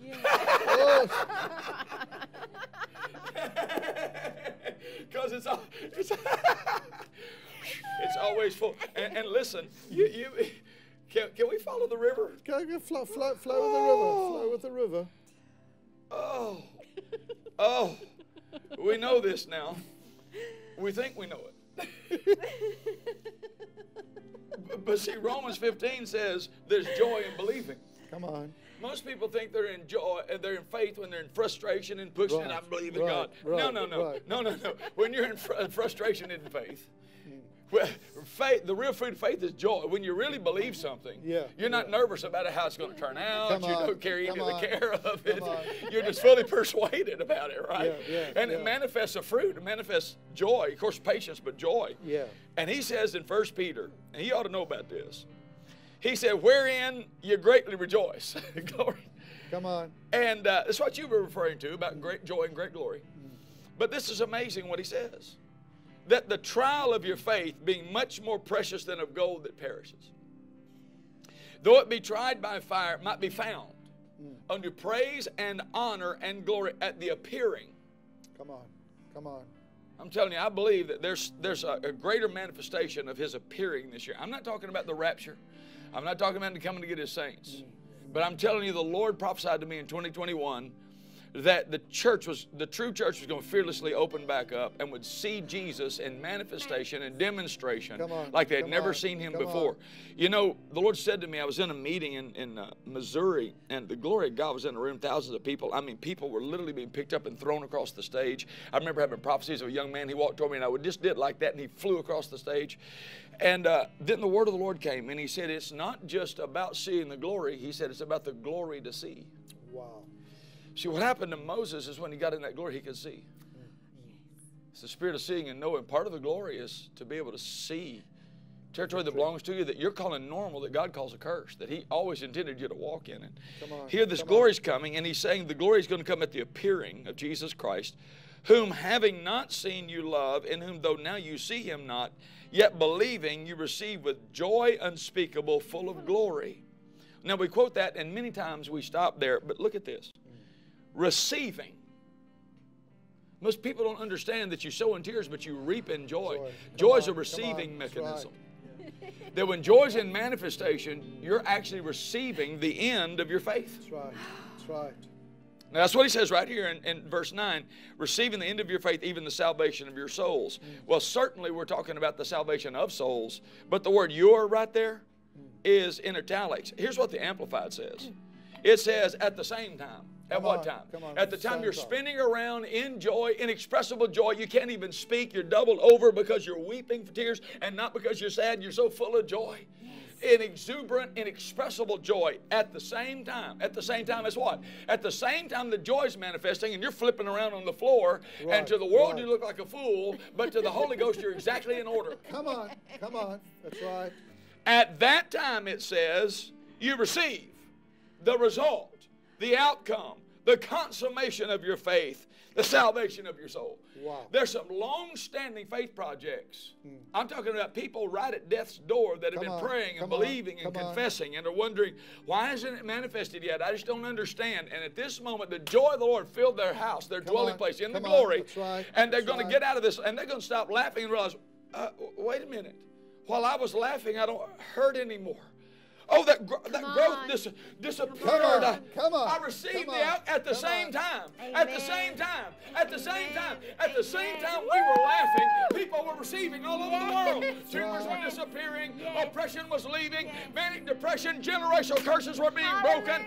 Yeah. Because it's always full. And listen, you can we follow the river? Go flow with the river. Flow with the river. Oh, oh, we know this now. We think we know it. But see, Romans 15 says there's joy in believing. Come on. Most people think they're in joy, they're in faith when they're in frustration and pushing it. I believe in God. No. When you're in frustration and in faith. Well, faith, the real fruit of faith is joy. When you really believe something, you're not nervous about how it's going to turn out. You don't carry any of the care of it. You're just fully persuaded about it, right? It manifests a fruit. It manifests joy. Of course, patience, but joy. Yeah. And he says in 1 Peter, and he ought to know about this. He said, wherein you greatly rejoice. Glory. Come on. And that's what you were referring to about great joy and great glory. But this is amazing what he says. That the trial of your faith being much more precious than of gold that perishes, though it be tried by fire, might be found unto praise and honor and glory at the appearing. Come on, come on. I'm telling you, I believe that there's a greater manifestation of his appearing this year. I'm not talking about the rapture. I'm not talking about him coming to get his saints. But I'm telling you, the Lord prophesied to me in 2021 that the true church was going to fearlessly open back up and would see Jesus in manifestation and demonstration like they had never seen him before. You know, the Lord said to me, I was in a meeting in Missouri, and the glory of God was in the room, thousands of people. I mean, people were literally being picked up and thrown across the stage. I remember having prophecies of a young man. He walked over me, and I just did like that, and he flew across the stage. And then the word of the Lord came, and he said, it's not just about seeing the glory. He said, it's about the glory to see. Wow. See, what happened to Moses is when he got in that glory, he could see. It's the spirit of seeing and knowing. Part of the glory is to be able to see territory that belongs to you, that you're calling normal, that God calls a curse, that he always intended you to walk in it. Here this glory is coming, and he's saying the glory is going to come at the appearing of Jesus Christ, whom having not seen you love, in whom though now you see him not, yet believing you receive with joy unspeakable, full of glory. Now, we quote that, and many times we stop there, but look at this. Receiving Most people don't understand that you sow in tears, but you reap in joy. Joy is a receiving mechanism. Right. Yeah. That when joy's in manifestation, you're actually receiving the end of your faith. That's right. That's right. Now, that's what he says right here in verse 9, receiving the end of your faith, even the salvation of your souls. Well, certainly we're talking about the salvation of souls, but the word your right there is in italics. Here's what the Amplified says. It says at the same time. At what time? At the time you're spinning around in joy, inexpressible joy. You can't even speak. You're doubled over because you're weeping for tears and not because you're sad. You're so full of joy. An exuberant, inexpressible joy at the same time. At the same time as what? At the same time the joy is manifesting and you're flipping around on the floor. Right, and to the world you look like a fool, but to the Holy Ghost you're exactly in order. Come on, come on. That's right. At that time, it says, you receive the result, the outcome, the consummation of your faith, the salvation of your soul. Wow. There's some long-standing faith projects. I'm talking about people right at death's door that have been praying and believing and confessing and are wondering, why isn't it manifested yet? I just don't understand. And at this moment, the joy of the Lord filled their house, their dwelling place in the glory. Right. And they're going to get out of this, and they're going to stop laughing and realize, wait a minute. While I was laughing, I don't hurt anymore. Oh, that growth disappeared. I received the out at the same time. At the same time. At the same time. At the same time, we were laughing. People were receiving all over the world. Tumors were disappearing. Oppression was leaving. Manic depression, generational curses were being broken.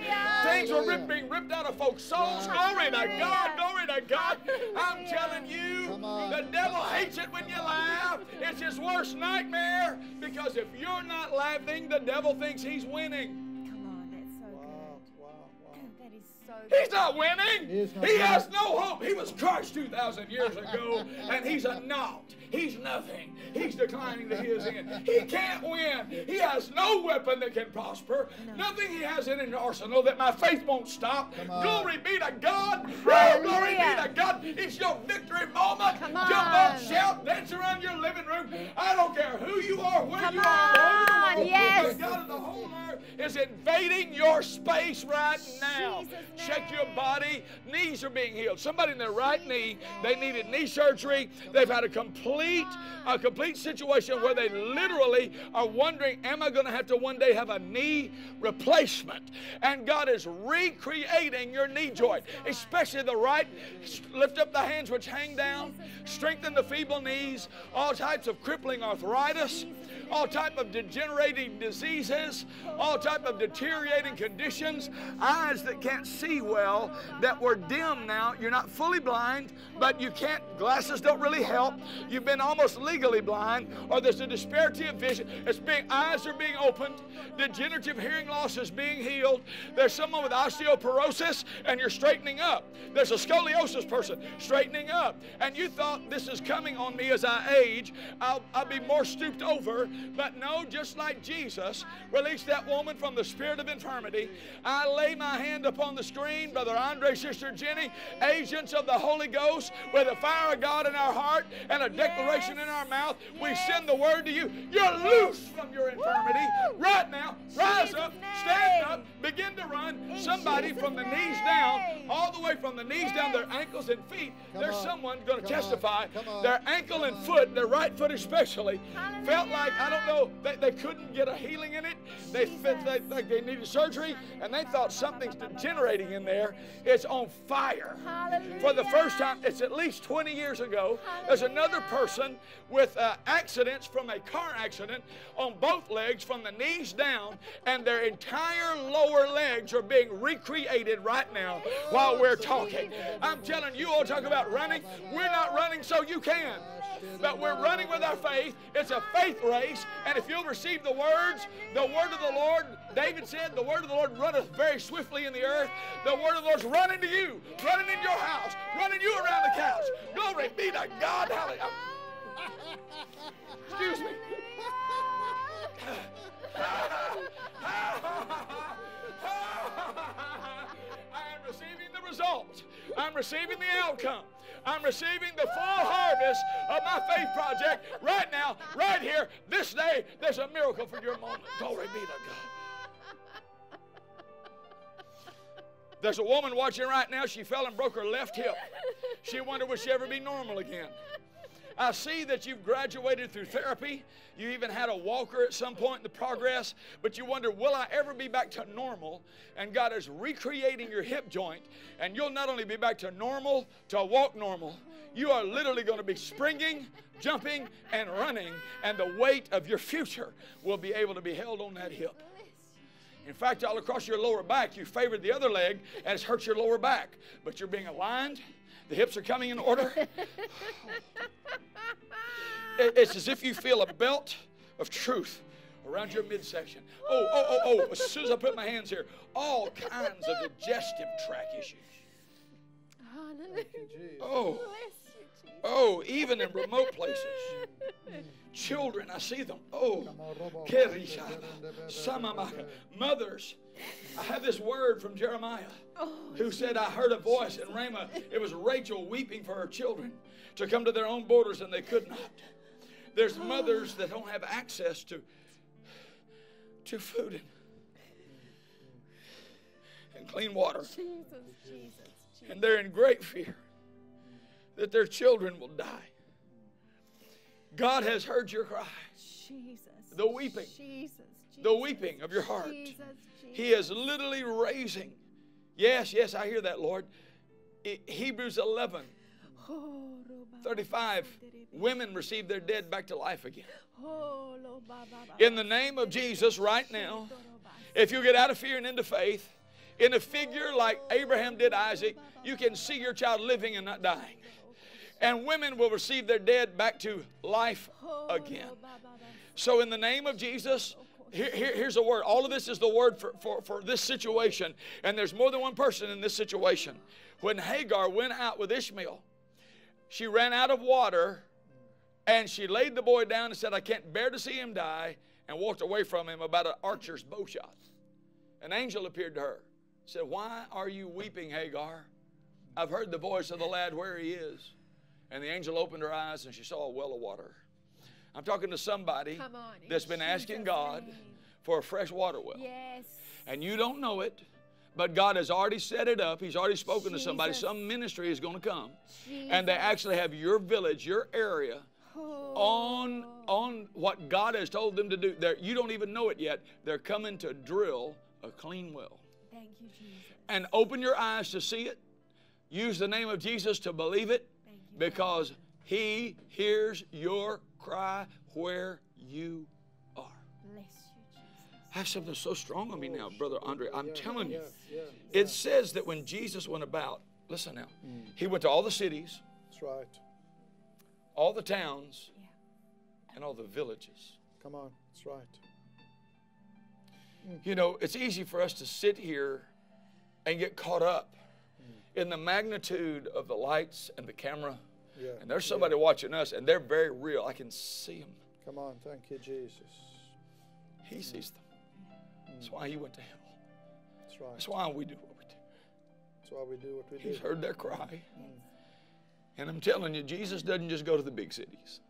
Things were being ripped out of folks' souls. Glory to God. Glory to God. I'm telling you, the devil hates it when you laugh. It's his worst nightmare, because if you're not laughing, the devil thinks he's winning. Come on, that's so good. Wow, wow, wow. That is so good. He's not winning. He has no hope. He was crushed 2,000 years ago, and he's a naught. He's nothing. He's declining to his end. He can't win. He has no weapon that can prosper. Nothing he has in an arsenal that my faith won't stop. Glory be to God. Oh, glory be to God. It's your victory moment. Jump up, shout, dance around your living room. I don't care who you are, where you are. Yes. God of the whole earth is invading your space right now. Check your body. Knees are being healed. Somebody in their right knee, they needed knee surgery. They've had a complete situation where they literally are wondering, am I going to have to one day have a knee replacement? And God is recreating your knee joint, especially the right. Lift up the hands which hang down, strengthen the feeble knees, all types of crippling arthritis, all type of degenerating diseases, all type of deteriorating conditions, eyes that can't see well, that were dim now. You're not fully blind, but you can't, glasses don't really help. You've been almost legally blind, or there's a disparity of vision. Eyes are being opened. Degenerative hearing loss is being healed. There's someone with osteoporosis, and you're straightening up. There's a scoliosis person straightening up. And you thought, this is coming on me as I age. I'll be more stooped over. But no, just like Jesus released that woman from the spirit of infirmity, I lay my hand upon the screen, Brother Andre, Sister Jenny, agents of the Holy Ghost, with the fire of God in our heart and a declaration in our mouth. We send the word to you. You're loose from your infirmity. Right now, rise up, stand up, begin to run. Somebody from the knees down, all the way from the knees down, their ankles and feet, there's someone going to testify. Their ankle and foot, their right foot especially, felt like, I don't know, they couldn't get a healing in it. They felt like they needed surgery, and they thought something's degenerating in there. It's on fire. For the first time, it's at least 20 years ago, there's another person with accidents from a car accident on both legs from the knees down, and their entire lower legs are being recreated right now while we're talking. I'm telling you, all talk about running. We're not running so you can, but we're running with our faith. It's a faith race, and if you'll receive the words, the word of the Lord, David said, the word of the Lord runneth very swiftly in the earth. The word of the Lord's running to you, running in your house, running you around the couch. Glory be to God. Hallelujah. Excuse me. I am receiving the result. I'm receiving the outcome. I'm receiving the full harvest of my faith project right now, right here, this day. There's a miracle for your moment. Glory be to God. There's a woman watching right now. She fell and broke her left hip. She'll wonder will she ever be normal again. I see that you've graduated through therapy. You even had a walker at some point in the progress, but you wonder, will I ever be back to normal? And God is recreating your hip joint, and you'll not only be back to normal, to walk normal, you are literally going to be springing, jumping, and running, and the weight of your future will be able to be held on that hip. In fact, all across your lower back, you favored the other leg, and it's hurt your lower back, but you're being aligned. The hips are coming in order. It's as if you feel a belt of truth around your midsection. Oh, as soon as I put my hands here, all kinds of digestive tract issues. Oh, even in remote places. Children, I see them. Oh, mothers. I have this word from Jeremiah, who said, I heard a voice in Ramah. It was Rachel weeping for her children to come to their own borders, and they could not. There's mothers that don't have access to food and clean water. And they're in great fear that their children will die. God has heard your cry. The weeping. The weeping of your heart. He is literally raising. Yes, I hear that, Lord. Hebrews 11:35, women received their dead back to life again. In the name of Jesus right now, if you get out of fear and into faith, in a figure like Abraham did Isaac, you can see your child living and not dying. And women will receive their dead back to life again. So in the name of Jesus, here's a word. All of this is the word for this situation. And there's more than one person in this situation. When Hagar went out with Ishmael, she ran out of water, and she laid the boy down and said, I can't bear to see him die, and walked away from him about an archer's bow shot. An angel appeared to her. Said, why are you weeping, Hagar? I've heard the voice of the lad where he is. And the angel opened her eyes, and she saw a well of water. I'm talking to somebody that's been asking God for a fresh water well. Yes. And you don't know it, but God has already set it up. He's already spoken to somebody. Some ministry is going to come. And they actually have your village, your area, on what God has told them to do. You don't even know it yet. They're coming to drill a clean well. Thank you, Jesus. And open your eyes to see it. Use the name of Jesus to believe it. Because He hears your cry where you are. Bless you, Jesus. I have something so strong on me now, Brother Andre. I'm telling you. It says that when Jesus went about, listen now, He went to all the cities. That's right. All the towns. And all the villages. Come on. That's right. You know, it's easy for us to sit here and get caught up in the magnitude of the lights and the camera. And there's somebody watching us, and they're very real. I can see them. Come on, thank you, Jesus. He sees them. That's why He went to hell. That's right. That's why we do what we do. That's why we do what we do. He's heard their cry. And I'm telling you, Jesus doesn't just go to the big cities.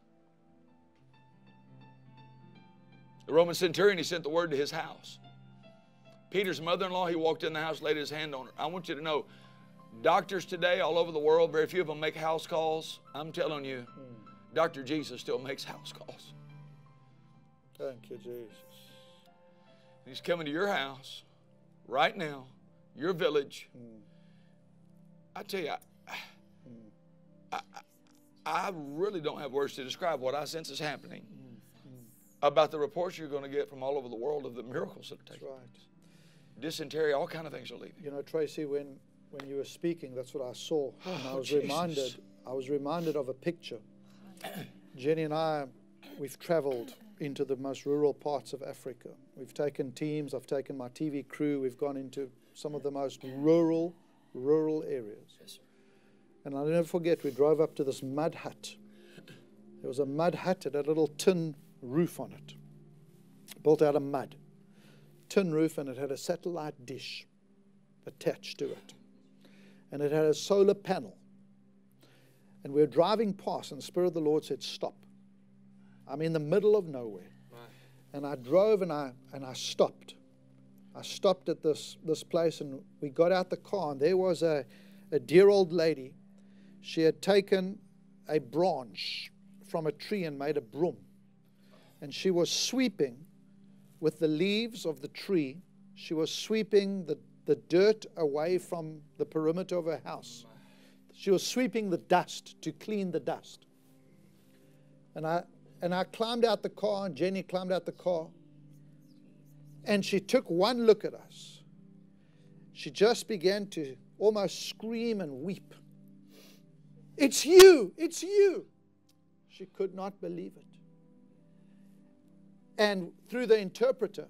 The Roman centurion, he sent the word to his house. Peter's mother-in-law, he walked in the house, laid his hand on her. I want you to know, doctors today all over the world, very few of them make house calls. I'm telling you, Dr. Jesus still makes house calls. Thank you, Jesus. He's coming to your house right now, your village. I tell you, I really don't have words to describe what I sense is happening about the reports you're going to get from all over the world of the miracles that are taking place. Dysentery, all kind of things are leaving. You know, Tracy, when you were speaking, that's what I saw. And I was reminded of a picture. Jenny and I, we've traveled into the most rural parts of Africa. We've taken teams. I've taken my TV crew. We've gone into some of the most rural areas. Yes, sir. And I'll never forget, we drove up to this mud hut. There was a mud hut. It had a little tin roof on it, built out of mud. Tin roof, and it had a satellite dish attached to it. And it had a solar panel. And we were driving past, and the Spirit of the Lord said, stop. I'm in the middle of nowhere. Right. And I drove, and I stopped. I stopped at this place, and we got out the car, and there was a dear old lady. She had taken a branch from a tree and made a broom. And she was sweeping with the leaves of the tree. She was sweeping the dirt away from the perimeter of her house. She was sweeping the dust to clean the dust. And I climbed out the car, and Jenny climbed out the car. And she took one look at us. She just began to almost scream and weep. It's you! It's you! She could not believe it. And through the interpreter,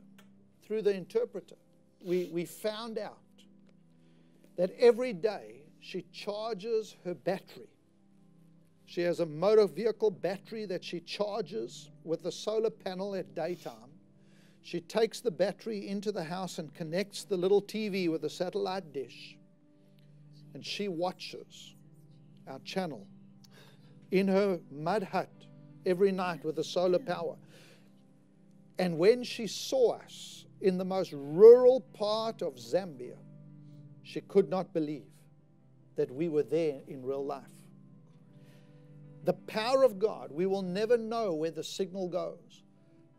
we found out that every day she charges her battery. She has a motor vehicle battery that she charges with the solar panel at daytime. She takes the battery into the house and connects the little TV with a satellite dish. And she watches our channel in her mud hut every night with the solar power. And when she saw us in the most rural part of Zambia, she could not believe that we were there in real life. The power of God, we will never know where the signal goes.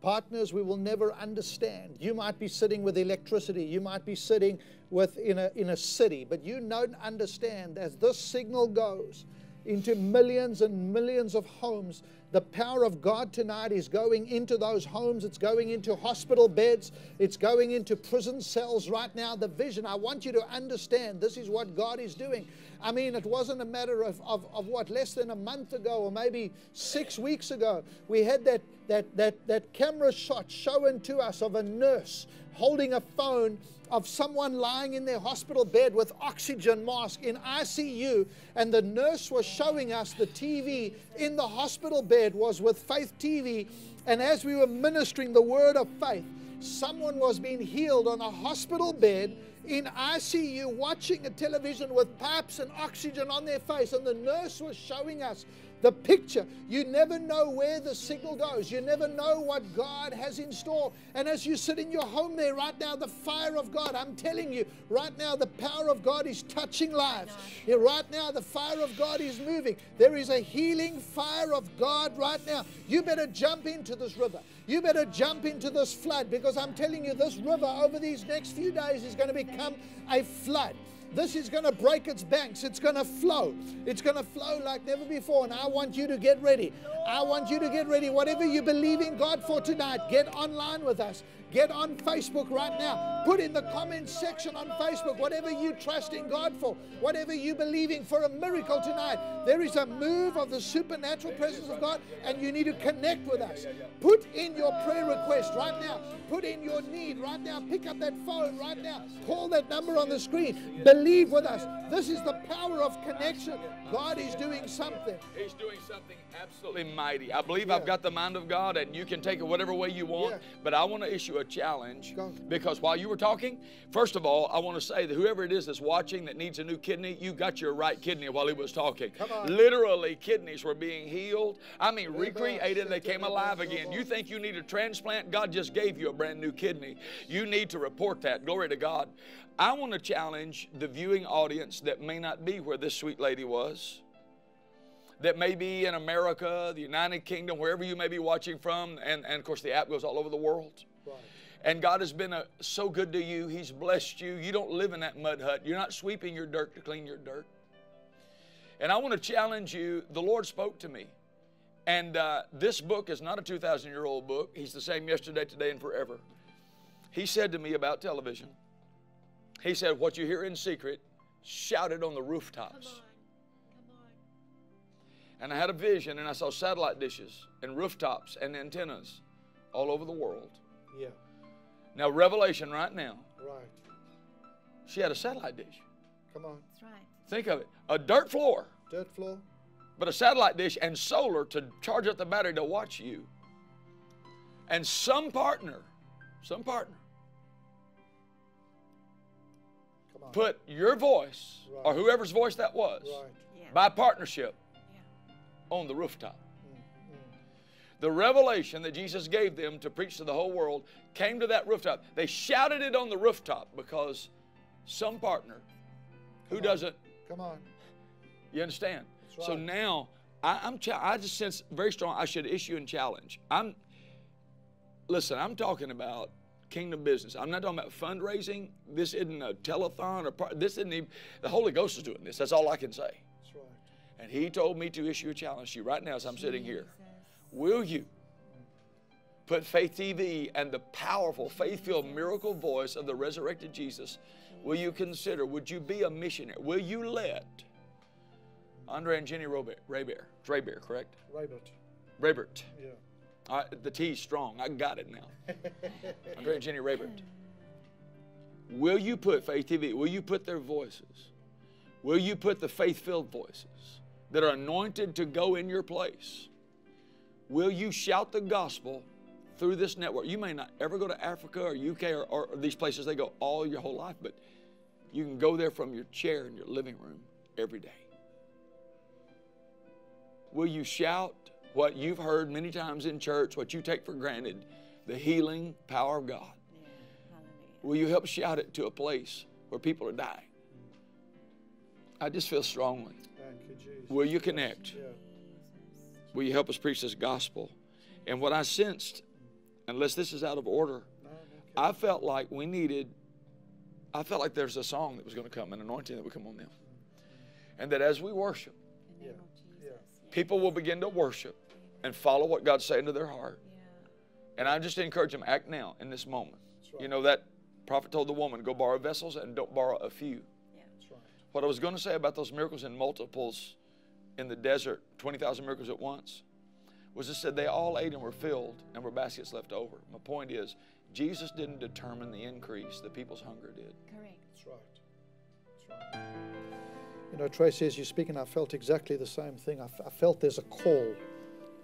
Partners, we will never understand. You might be sitting with electricity. You might be sitting in a city, but you don't understand as this signal goes into millions and millions of homes. The power of God tonight is going into those homes. It's going into hospital beds. It's going into prison cells right now. The vision, I want you to understand, this is what God is doing. I mean, it wasn't a matter of what, less than a month ago or maybe 6 weeks ago, we had that camera shot shown to us of a nurse holding a phone of someone lying in their hospital bed with oxygen mask in ICU, and the nurse was showing us the TV in the hospital bed was with Faith TV, and as we were ministering the word of faith, someone was being healed on a hospital bed in ICU watching a television with pipes and oxygen on their face, and the nurse was showing us the picture. You never know where the signal goes. You never know what God has in store. And as you sit in your home there right now, the fire of God, I'm telling you, right now the power of God is touching lives. Yeah, right now the fire of God is moving. There is a healing fire of God right now. You better jump into this river. You better jump into this flood, because I'm telling you, this river over these next few days is going to become a flood. This is going to break its banks. It's going to flow. It's going to flow like never before. And I want you to get ready. I want you to get ready. Whatever you believe in God for tonight, get online with us. Get on Facebook right now. Put in the comment section on Facebook whatever you trust in God for, whatever you're believing for a miracle tonight. There is a move of the supernatural presence of God, and you need to connect with us. Put in your prayer request right now. Put in your need right now. Pick up that phone right now. Call that number on the screen. Believe with us. This is the power of connection. God is doing something. He's doing something absolutely mighty. I believe I've got the mind of God, and you can take it whatever way you want, but I want to issue a challenge, because while you were talking, first of all, I want to say that whoever it is that's watching that needs a new kidney, you got your right kidney while he was talking. Literally, kidneys were being healed. I mean, recreated. They came alive again. You think you need a transplant? God just gave you a brand new kidney. You need to report that. Glory to God. I want to challenge the viewing audience that may not be where this sweet lady was, that may be in America, the United Kingdom, wherever you may be watching from, and of course the app goes all over the world. Right. And God has been so good to you. He's blessed you. You don't live in that mud hut. You're not sweeping your dirt to clean your dirt. And I want to challenge you. The Lord spoke to me. And this book is not a 2,000-year-old book. He's the same yesterday, today, and forever. He said to me about television, he said, what you hear in secret, shout it on the rooftops. Come on. Come on. And I had a vision, and I saw satellite dishes and rooftops and antennas all over the world. Yeah. Now, Revelation right now. Right. She had a satellite dish. Come on. That's right. Think of it. A dirt floor. Dirt floor. But a satellite dish and solar to charge up the battery to watch you. And some partner, come on, put your voice, right, or whoever's voice that was, right, yeah, by partnership, yeah, on the rooftop. The revelation that Jesus gave them to preach to the whole world came to that rooftop. They shouted it on the rooftop because some partner who doesn't, come on, you understand? Right. So now I just sense very strong I should issue and challenge. Listen, I'm talking about kingdom business. I'm not talking about fundraising. This isn't a telethon or this isn't even, the Holy Ghost is doing this. That's all I can say. That's right. And he told me to issue a challenge to you right now as I'm sitting here. Will you put Faith TV and the powerful, faith-filled, miracle voice of the resurrected Jesus, will you consider, would you be a missionary? Will you let Andre and Jenny Raybert, correct? Raybert. Raybert. Yeah. All right, the T's strong. I got it now. Andre and Jenny Raybert. Will you put Faith TV, will you put their voices? Will you put the faith-filled voices that are anointed to go in your place? Will you shout the gospel through this network? You may not ever go to Africa or UK or these places they go all your whole life, but you can go there from your chair in your living room every day. Will you shout what you've heard many times in church, what you take for granted, the healing power of God? Yeah, will you help shout it to a place where people are dying? I just feel strongly. Thank you, Jesus. Will you connect? Yeah. Will you help us preach this gospel? And what I sensed, unless this is out of order, I felt like we needed, I felt like there's a song that was going to come, an anointing that would come on them. And that as we worship, yeah. People will begin to worship and follow what God's saying to their heart. Yeah. And I just encourage them, act now in this moment. Right. You know, that prophet told the woman, go borrow vessels and don't borrow a few. What I was going to say about those miracles in multiples in the desert, 20,000 miracles at once, was it said they all ate and were filled and were baskets left over. My point is, Jesus didn't determine the increase. The people's hunger did. Correct. That's right. That's right. You know, Tracy, as you're speaking, I felt exactly the same thing. I felt there's a call.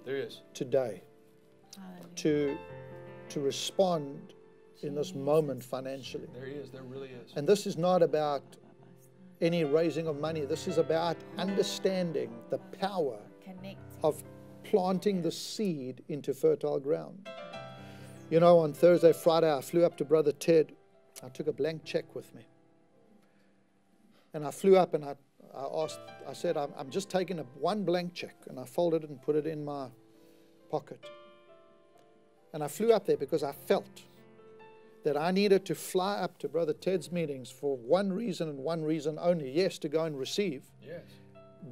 There is. Today. Hallelujah. To respond in this moment financially. There is. There really is. And this is not about any raising of money. This is about understanding the power of planting the seed into fertile ground. You know, on Thursday, Friday, I flew up to Brother Ted. I took a blank check with me. And I flew up and I asked, I said, I'm just taking one blank check. And I folded it and put it in my pocket. And I flew up there because I felt that I needed to fly up to Brother Ted's meetings for one reason and one reason only. Yes, to go and receive. Yes.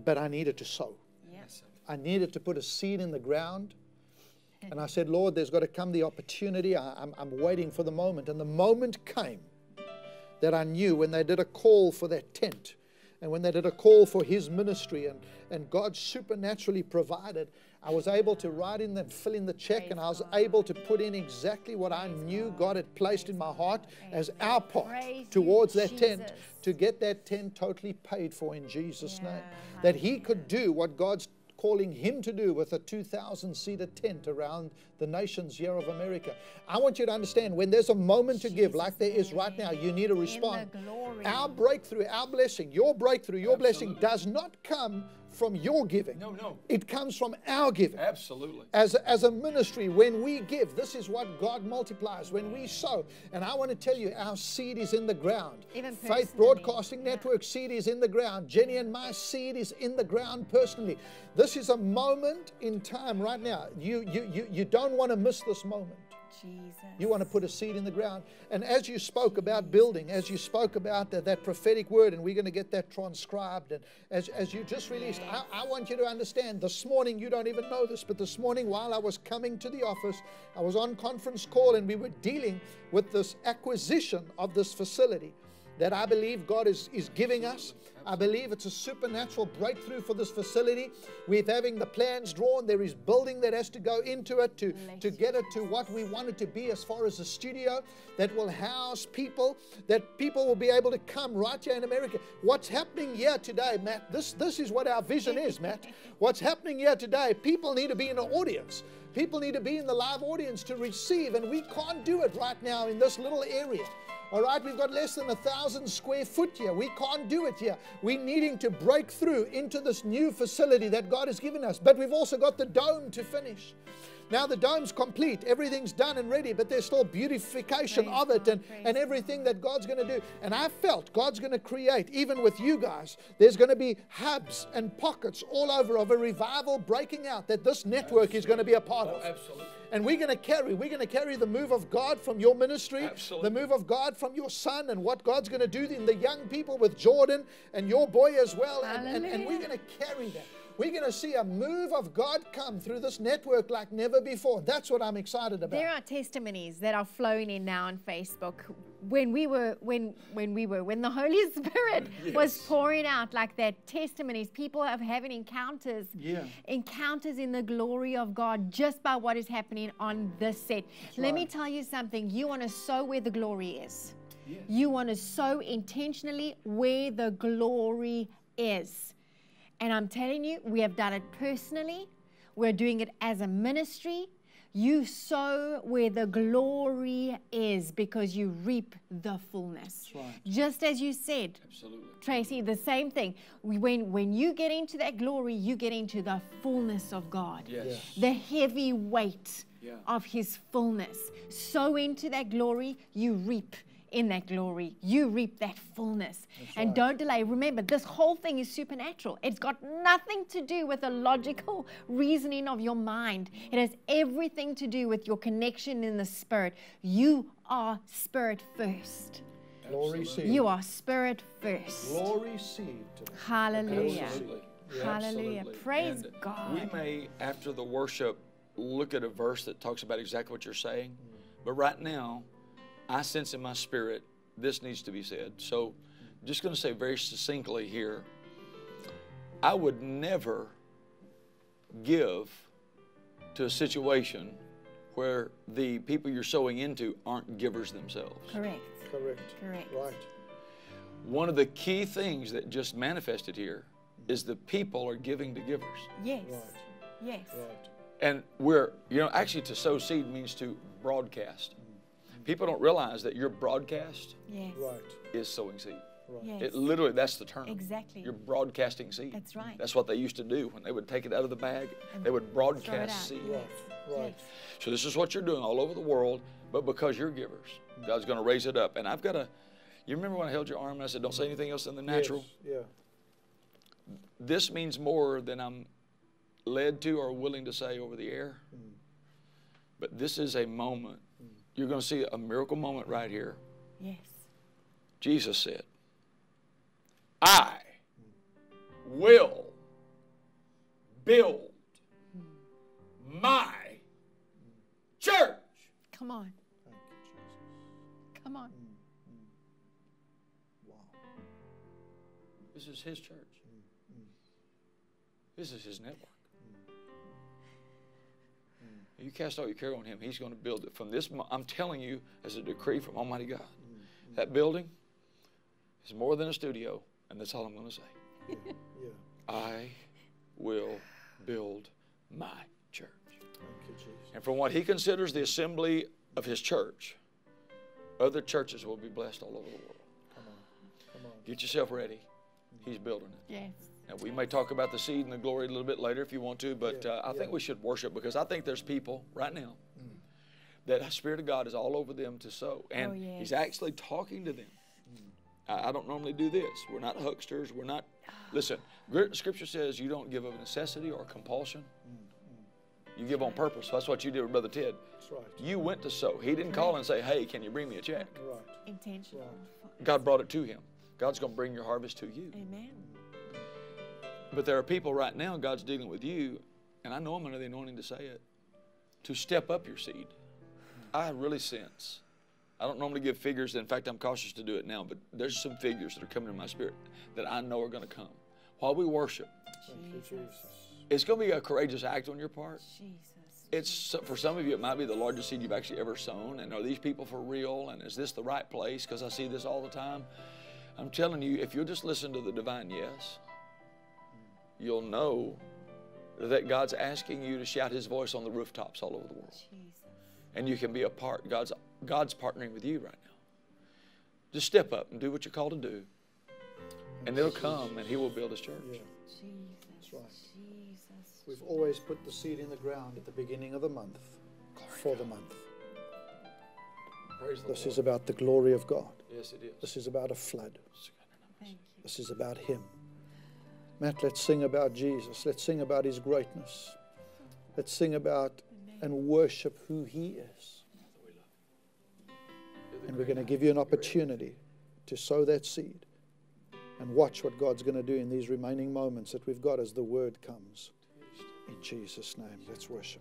But I needed to sow. Yes. I needed to put a seed in the ground. And I said, Lord, there's got to come the opportunity. I'm waiting for the moment. And the moment came that I knew when they did a call for that tent and when they did a call for his ministry and God supernaturally provided. I was able to write in and fill in the check, and I was able to put in exactly what I knew God had placed in my heart as our part towards that tent, to get that tent totally paid for in Jesus' name. That he could do what God's calling him to do with a 2,000-seater tent around the nations here of America. I want you to understand, when there's a moment to give like there is right now, you need to respond. Our breakthrough, our blessing, your breakthrough, your blessing does not come from your giving. No, no. It comes from our giving. Absolutely. As a ministry, when we give, this is what God multiplies when we sow. And I want to tell you, our seed is in the ground. Even Faith Broadcasting Network seed is in the ground. Jenny and my seed is in the ground personally. This is a moment in time right now. You don't want to miss this moment. Jesus. You want to put a seed in the ground. And as you spoke about building, as you spoke about that prophetic word, and we're going to get that transcribed, and as you just released, I want you to understand, this morning, you don't even know this, but this morning while I was coming to the office, I was on conference call and we were dealing with this acquisition of this facility that I believe God is giving us. I believe it's a supernatural breakthrough for this facility. We're having the plans drawn. There is building that has to go into it to get it to what we want it to be as far as a studio that will house people, that people will be able to come right here in America. What's happening here today, Matt, this is what our vision is, Matt. What's happening here today, people need to be in an audience. People need to be in the live audience to receive, and we can't do it right now in this little area. All right, we've got less than 1,000 square foot here. We can't do it here. We're needing to break through into this new facility that God has given us. But we've also got the dome to finish. Now the dome's complete. Everything's done and ready, but there's still beautification of it and everything that God's going to do. And I felt God's going to create, even with you guys, there's going to be hubs and pockets all over of a revival breaking out that this network is going to be a part of. Absolutely. And we're going to carry the move of God from your ministry, the move of God from your son, and what God's going to do in the young people with Jordan and your boy as well. And we're going to carry that. We're going to see a move of God come through this network like never before. That's what I'm excited about. There are testimonies that are flowing in now on Facebook. When the Holy Spirit was pouring out like that, testimonies, people are having encounters, encounters in the glory of God just by what is happening on this set. Let me tell you something. You want to sow where the glory is. Yes. You want to sow intentionally where the glory is. And I'm telling you, we have done it personally. We're doing it as a ministry. You sow where the glory is because you reap the fullness. Right. Just as you said, Tracy, the same thing. When you get into that glory, you get into the fullness of God. Yes. The heavy weight of His fullness. Sow into that glory, you reap in that glory. You reap that fullness. And don't delay. Remember, this whole thing is supernatural. It's got nothing to do with the logical reasoning of your mind. It has everything to do with your connection in the Spirit. You are Spirit first. Glory received. You are Spirit first. Glory received. Hallelujah. Absolutely. Hallelujah. Absolutely. Praise and God. We may, after the worship, look at a verse that talks about exactly what you're saying. But right now, I sense in my spirit, this needs to be said. So I'm just going to say very succinctly here, I would never give to a situation where the people you're sowing into aren't givers themselves. Correct. Correct. Correct. Right. One of the key things that just manifested here is the people are giving to givers. Yes. Right. Yes. Right. And we're, you know, actually to sow seed means to broadcast. People don't realize that your broadcast is sowing seed. Right. Yes. It literally, that's the term. Exactly. You're broadcasting seed. That's right. That's what they used to do when they would take it out of the bag. And they would broadcast seed. Right. Right. Right. So this is what you're doing all over the world, but because you're givers, God's going to raise it up. And I've got to, you remember when I held your arm and I said, don't say anything else in the natural? Yes. Yeah. This means more than I'm led to or willing to say over the air. Mm. But this is a moment. You're going to see a miracle moment right here. Yes. Jesus said, I will build my church. Come on. Thank you, Jesus. Come on. Wow. This is His church. This is His network. You cast all your care on Him. He's going to build it. From this, I'm telling you, as a decree from Almighty God, that building is more than a studio, and that's all I'm going to say. Yeah. Yeah. I will build my church. Thank you, Jesus. And from what He considers the assembly of His church, other churches will be blessed all over the world. Come on. Come on. Get yourself ready. He's building it. Yes. Now, we may talk about the seed and the glory a little bit later if you want to, but I think we should worship because I think there's people right now that the Spirit of God is all over them to sow. And He's actually talking to them. I don't normally do this. We're not hucksters. We're not, listen, Scripture says you don't give of necessity or compulsion. You give on purpose. That's what you did with Brother Ted. That's right. You went to sow. He didn't call and say, hey, can you bring me a check? Right. Intentional. Right. God brought it to him. God's going to bring your harvest to you. Amen. But there are people right now, God's dealing with you, and I know I'm under the anointing to say it, to step up your seed. I really sense. I don't normally give figures. In fact, I'm cautious to do it now, but there's some figures that are coming to my spirit that I know are going to come. While we worship, it's going to be a courageous act on your part. It's, for some of you, it might be the largest seed you've actually ever sown, and are these people for real, and is this the right place? Because I see this all the time. I'm telling you, if you'll just listen to the divine yes, you'll know that God's asking you to shout His voice on the rooftops all over the world. Jesus. And you can be a part. God's partnering with you right now. Just step up and do what you're called to do. And they'll come and He will build His church. Yeah. That's right. Jesus. We've always put the seed in the ground at the beginning of the month for the month. Praise this the Lord. Is about the glory of God. Yes, it is. This is about a flood. Thank you. This is about Him. Matt, let's sing about Jesus. Let's sing about His greatness. Let's sing about and worship who He is. And we're going to give you an opportunity to sow that seed and watch what God's going to do in these remaining moments that we've got as the word comes. In Jesus' name, let's worship.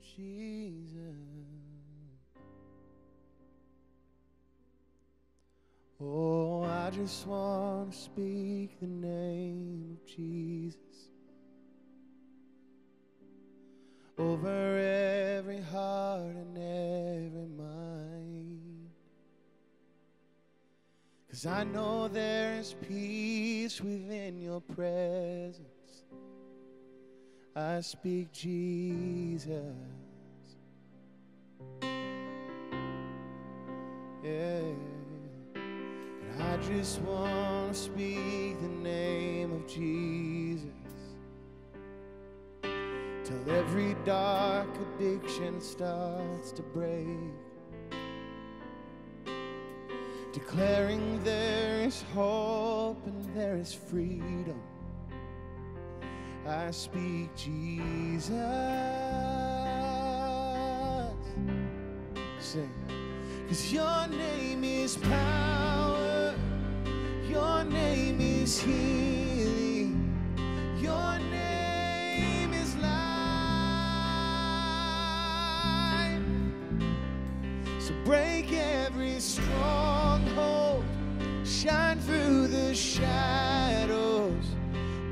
Jesus, oh, I just want to speak the name of Jesus over every heart and every mind, 'cause I know there is peace within your presence. I speak Jesus. Yeah. And I just want to speak the name of Jesus till every dark addiction starts to break, declaring there is hope and there is freedom. I speak Jesus. Sing. 'Cause your name is power, your name is healing, your name is life. So break every stronghold, shine through the shadows,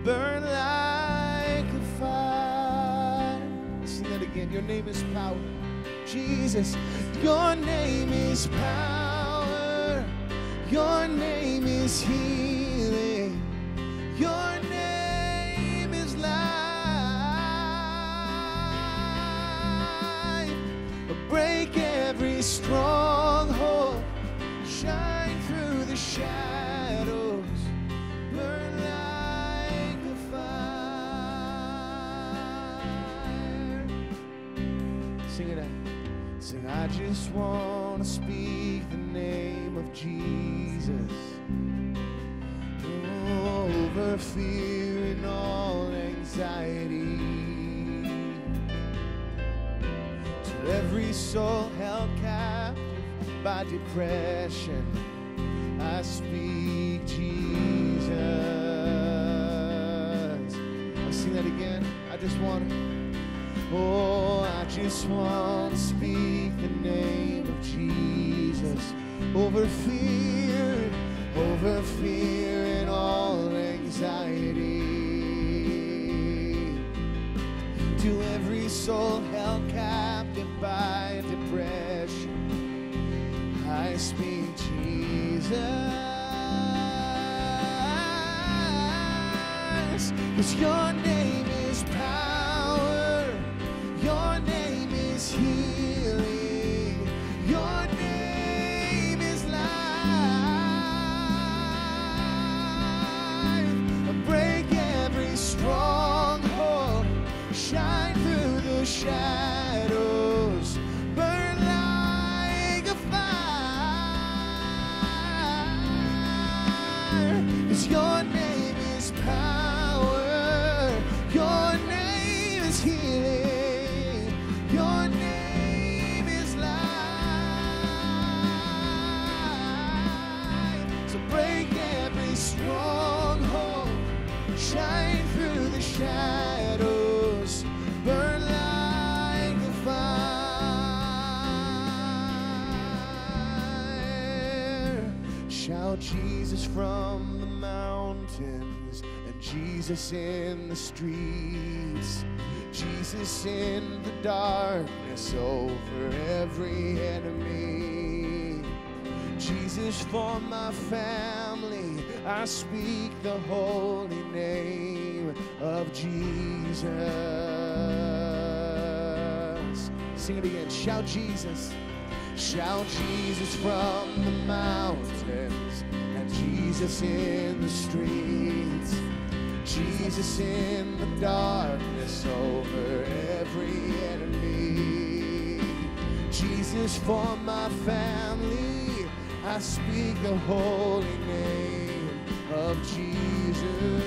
burn like a fire. Listen to that again. Your name is power, Jesus. Your name is power, your name is healing, your name is life. Break every stronghold, shine through the shadows, burn like a fire. Sing it out. Sing, I just want to speak the name of Jesus over fear and all anxiety, to every soul held captive by depression. I speak Jesus. I'll sing that again. I just want to. Oh, I just want to speak the name of Jesus over fear and all anxiety, to every soul held captive by depression. I speak Jesus, 'cause your name is power. Your name is healing, your name is life. Break every stronghold, shine through the shadows, burn like a fire. 'Cause your name is power, your name is healing. Shine through the shadows, burn like a fire. Shout Jesus from the mountains, and Jesus in the streets, Jesus in the darkness over every enemy. Jesus for my family, I speak the holy name of Jesus. Sing it again. Shout Jesus. Shout Jesus from the mountains and Jesus in the streets. Jesus in the darkness over every enemy. Jesus for my family, I speak the holy name of Jesus.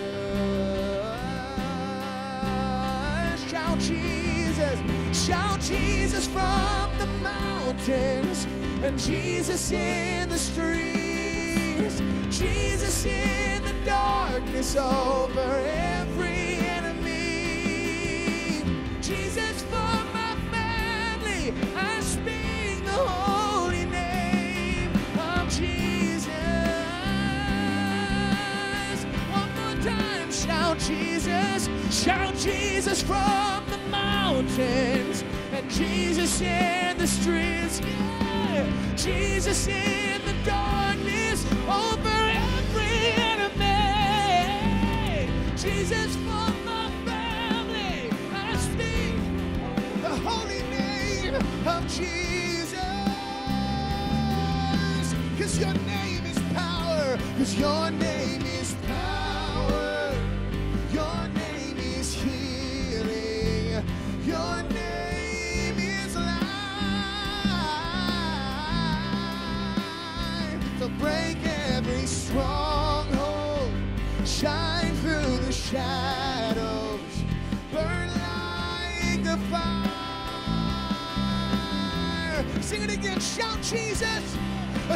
Shout Jesus from the mountains and Jesus in the streets. Jesus in the darkness over every enemy. Jesus for my family, I speak the holy name of Jesus. One more time, shout Jesus from the mountains and Jesus in the streets. Yeah. Jesus in the darkness over every enemy. Jesus for my family, I speak the holy name of Jesus. 'Cause your name is power, 'cause your name is power. Your name is healing. Your name is life. So break every stronghold, shine through the shadows, burn like a fire. Sing it again, shout Jesus.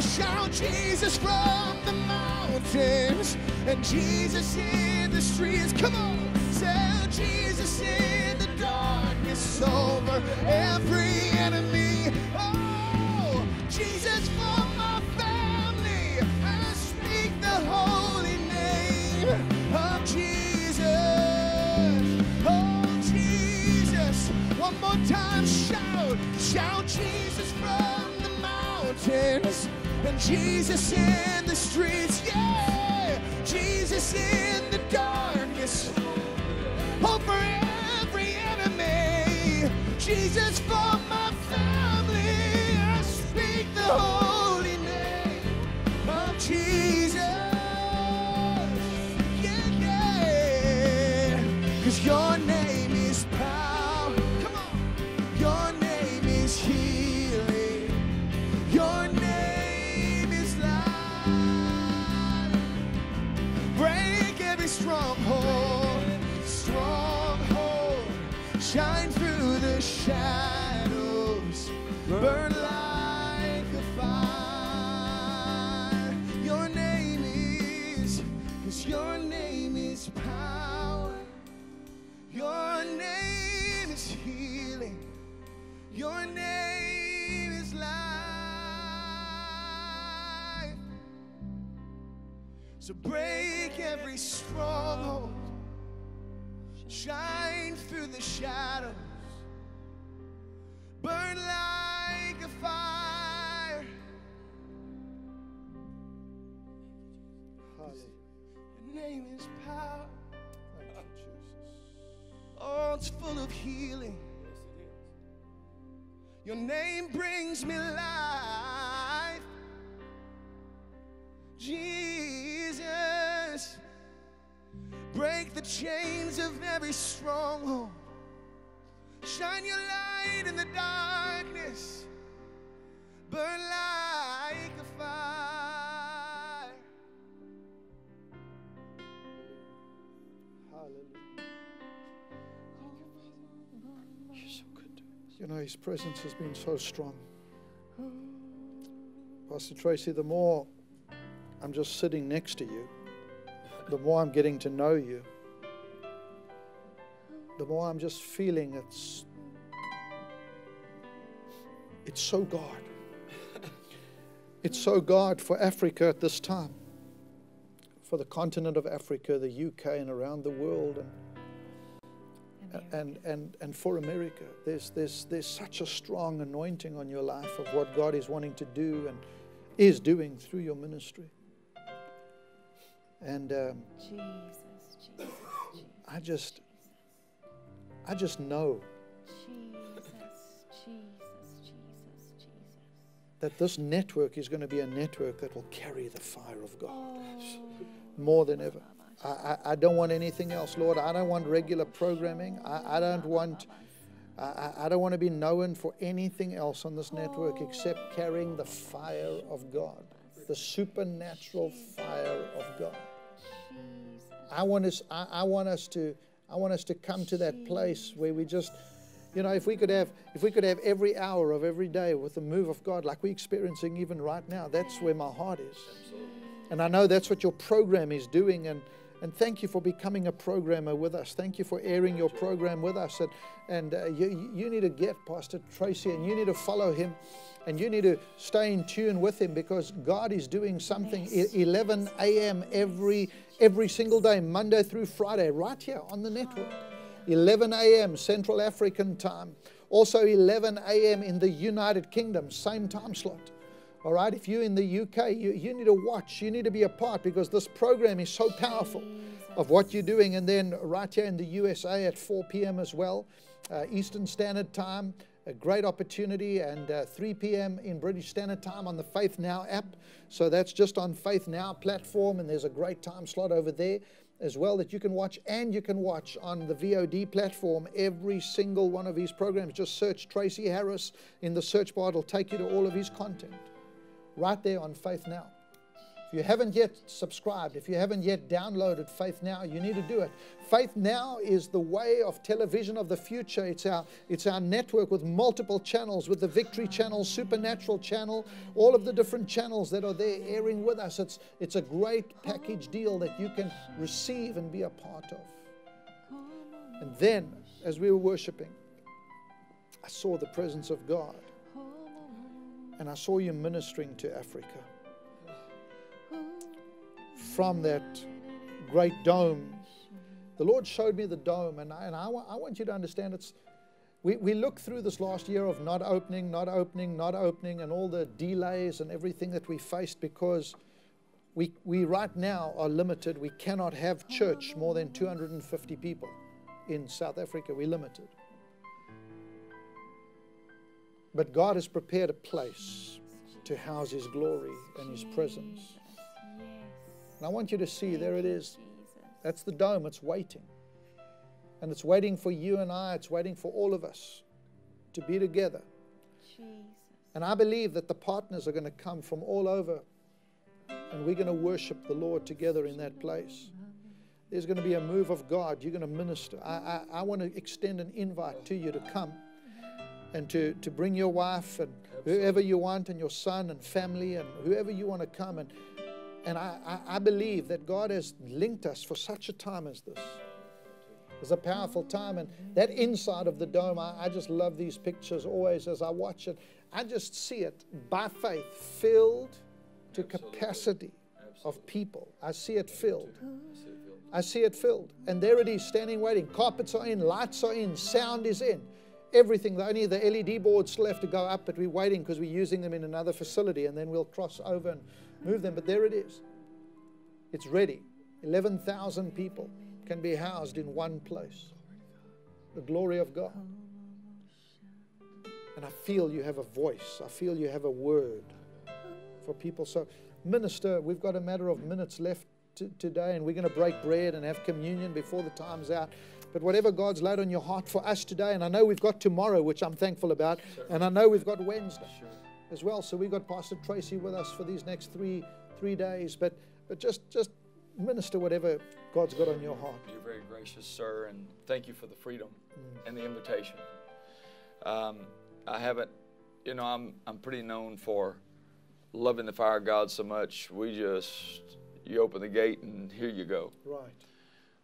Shout Jesus from the mountains and Jesus in the streets. Come on, tell Jesus in the darkness over every enemy. Oh, Jesus for my family, I speak the holy name of Jesus. Oh, Jesus, one more time, shout Jesus from the mountains and Jesus in the streets. Yeah, Jesus in the darkness over every enemy. Jesus for my family, I speak the holy name of Jesus. Yeah, yeah. 'Cause your name is power. Come on. Your name is healing. Your name stronghold, shine through the shadows, burn like a fire. Your name is, 'cause your name is power. Your name is healing. Your name is life. So break every stronghold, shine through the shadows, burn like a fire. Your name is power. Oh, it's full of healing. Your name brings me life. Jesus, break the chains of every stronghold. Shine your light in the darkness. Burn like a fire. Hallelujah. You're so good to us. You know, his presence has been so strong. Pastor Tracy, the more I'm just sitting next to you, the more I'm getting to know you, the more I'm just feeling it's so God. It's so God for Africa at this time, for the continent of Africa, the UK, and around the world, and for America. There's such a strong anointing on your life of what God is wanting to do and is doing through your ministry. And Jesus, I just know. Jesus, Jesus, Jesus, Jesus. that this network is going to be a network that will carry the fire of God more than ever. I don't want anything else, Lord. I don't want regular programming. I don't want to be known for anything else on this network except carrying the fire of God, the supernatural fire of God. I want us to come to that place where we just, you know, if we could have every hour of every day with the move of God like we're experiencing even right now, that's where my heart is. And I know that's what your program is doing. And thank you for becoming a programmer with us. Thank you for airing your program with us. And you need to get Pastor Tracy, and you need to follow him, and you need to stay in tune with him, because God is doing something. Yes. 11 a.m. every single day, Monday through Friday, right here on the network. 11 a.m. Central African time. Also 11 a.m. in the United Kingdom, same time slot. All right, if you're in the UK, you need to watch, you need to be a part, because this program is so powerful of what you're doing. And then right here in the USA at 4 p.m. as well, Eastern Standard Time, a great opportunity, and 3 p.m. in British Standard Time on the Faith Now app. So that's just on Faith Now platform, and there's a great time slot over there as well that you can watch, and you can watch on the VOD platform every single one of his programs. Just search Tracy Harris in the search bar, it'll take you to all of his content. Right there on Faith Now. If you haven't yet subscribed, if you haven't yet downloaded Faith Now, you need to do it. Faith Now is the way of television of the future. It's our network with multiple channels, with the Victory Channel, Supernatural Channel, all of the different channels that are there airing with us. It's a great package deal that you can receive and be a part of. And then, as we were worshiping, I saw the presence of God. And I saw you ministering to Africa from that great dome. The Lord showed me the dome, and I want you to understand it's. We look through this last year of not opening, and all the delays and everything that we faced, because we right now are limited. We cannot have church more than 250 people in South Africa. We're limited. But God has prepared a place to house His glory and His presence. And I want you to see, there it is. That's the dome. It's waiting. And it's waiting for you and I. It's waiting for all of us to be together. And I believe that the partners are going to come from all over, and we're going to worship the Lord together in that place. There's going to be a move of God. You're going to minister. I want to extend an invite to you to come, and to bring your wife and whoever you want, and your son and family and whoever you want to come. And I believe that God has linked us for such a time as this. It's a powerful time. And that inside of the dome, I just love these pictures always as I watch it. I just see it by faith, filled to capacity of people. I see it filled. I see it filled. And there it is, standing waiting. Carpets are in, lights are in, sound is in. Everything, only the LED boards still have to go up, but we're waiting because we're using them in another facility, and then we'll cross over and move them. But there it is. It's ready. 11,000 people can be housed in one place. The glory of God. And I feel you have a voice. I feel you have a word for people. So minister, we've got a matter of minutes left today, and we're going to break bread and have communion before the time's out. But whatever God's laid on your heart for us today, and I know we've got tomorrow, which I'm thankful about, and I know we've got Wednesday as well. So we've got Pastor Tracy with us for these next three days. But just minister whatever God's got on your heart. You're very gracious, sir, and thank you for the freedom and the invitation. I'm pretty known for loving the fire of God so much. You open the gate and here you go. Right.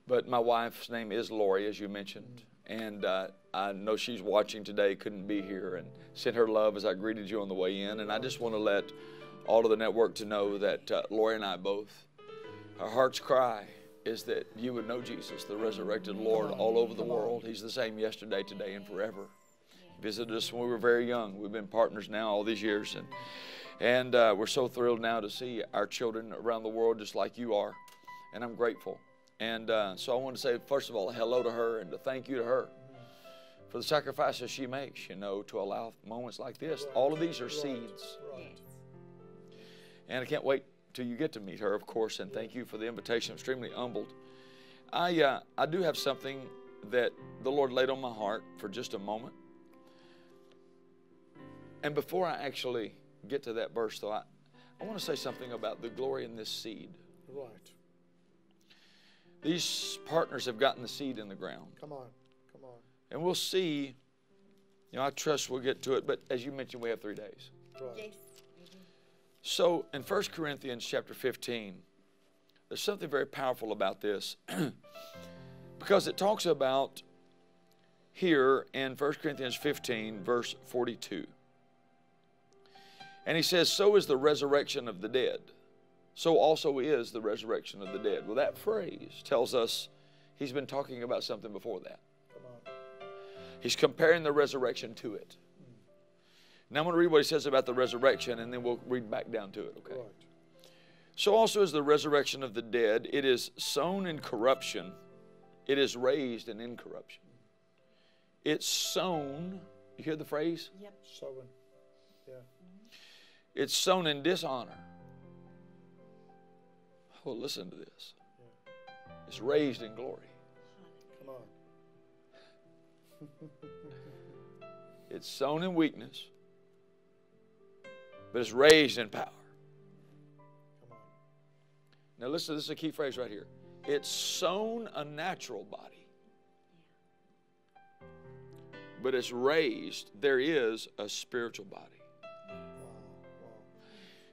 But my wife's name is Lori, as you mentioned, and I know she's watching today, couldn't be here, and sent her love as I greeted you on the way in. And I just want to let all of the network to know that Lori and I both, our heart's cry is that you would know Jesus, the resurrected Lord, all over the world. He's the same yesterday, today, and forever. He visited us when we were very young. We've been partners now all these years, and we're so thrilled now to see our children around the world just like you are, and I'm grateful. And so I want to say, first of all, hello to her, and to thank you to her for the sacrifices she makes, you know, to allow moments like this. All of these are seeds. And I can't wait till you get to meet her, of course, and thank you for the invitation. I'm extremely humbled. I do have something that the Lord laid on my heart for just a moment. And before I actually get to that verse, though, I want to say something about the glory in this seed. Right. These partners have gotten the seed in the ground. Come on, come on. And we'll see, you know, I trust we'll get to it, but as you mentioned, we have 3 days. Right. Yes. Mm-hmm. So in 1 Corinthians chapter 15, there's something very powerful about this because it talks about here in 1 Corinthians 15, verse 42. And he says, so is the resurrection of the dead. So also is the resurrection of the dead. Well, that phrase tells us he's been talking about something before that. He's comparing the resurrection to it. Now I'm going to read what he says about the resurrection, and then we'll read back down to it, okay? Right. So also is the resurrection of the dead. It is sown in corruption. It is raised in incorruption. It's sown. You hear the phrase? Yep. Sown. Yeah. It's sown in dishonor. Oh, listen to this. It's raised in glory. Come on. It's sown in weakness, but it's raised in power. Come on. Now listen, this is a key phrase right here. It's sown a natural body, but it's raised. There is a spiritual body.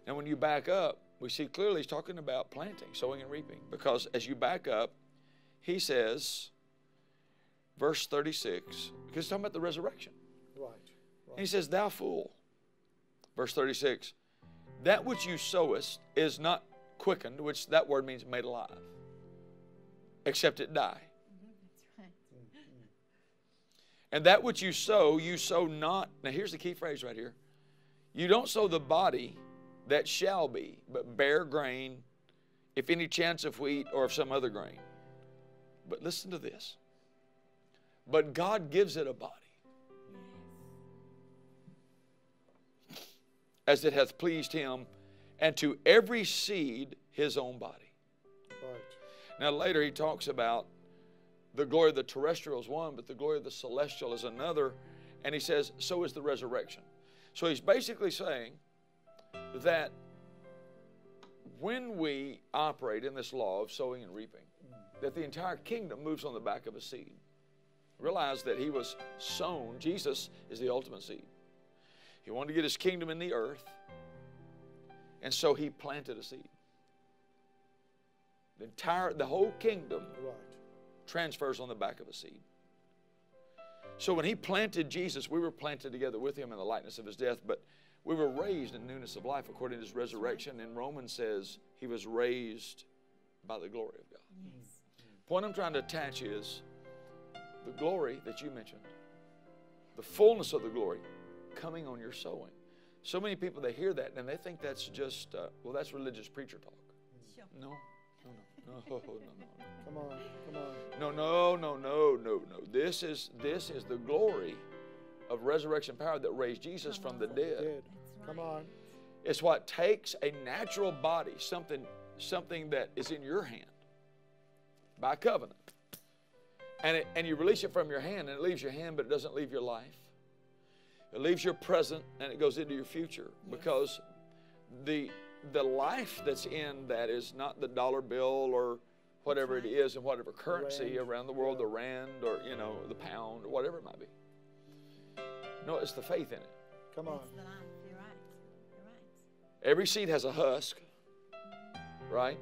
And when you back up, we see clearly he's talking about planting, sowing and reaping. Because as you back up, he says, verse 36, because he's talking about the resurrection. Right, right. And he says, thou fool, verse 36, that which you sowest is not quickened, which that word means made alive, except it die. That's right. And that which you sow not. Now here's the key phrase right here. You don't sow the body that shall be, but bare grain, if any chance of wheat or of some other grain. But listen to this. But God gives it a body, as it hath pleased him, and to every seed his own body. Right. Now later he talks about the glory of the terrestrial is one, but the glory of the celestial is another. And he says, so is the resurrection. So he's basically saying that when we operate in this law of sowing and reaping, that the entire kingdom moves on the back of a seed. Realize that he was sown. Jesus is the ultimate seed. He wanted to get his kingdom in the earth, and so he planted a seed. The whole kingdom transfers on the back of a seed. So when he planted Jesus, we were planted together with him in the likeness of his death, but we were raised in newness of life according to his resurrection. And Romans says he was raised by the glory of God. Yes. The point I'm trying to attach is the glory that you mentioned, the fullness of the glory coming on your sowing. So many people, they hear that and they think that's just, well, that's religious preacher talk. Sure. No, no, no, no, no, no. Come on, come on. No, no, no, no, no, no. This is the glory of resurrection power that raised Jesus from the dead. Right. Come on. It's what takes a natural body, something that is in your hand by covenant, and you release it from your hand, and it leaves your hand, but it doesn't leave your life. It leaves your present, and it goes into your future, because the life that's in that is not the dollar bill or whatever it is in whatever currency around the world, the rand or, you know, the pound or whatever it might be. No, it's the faith in it. Come on. You're right. You're right. Every seed has a husk, right?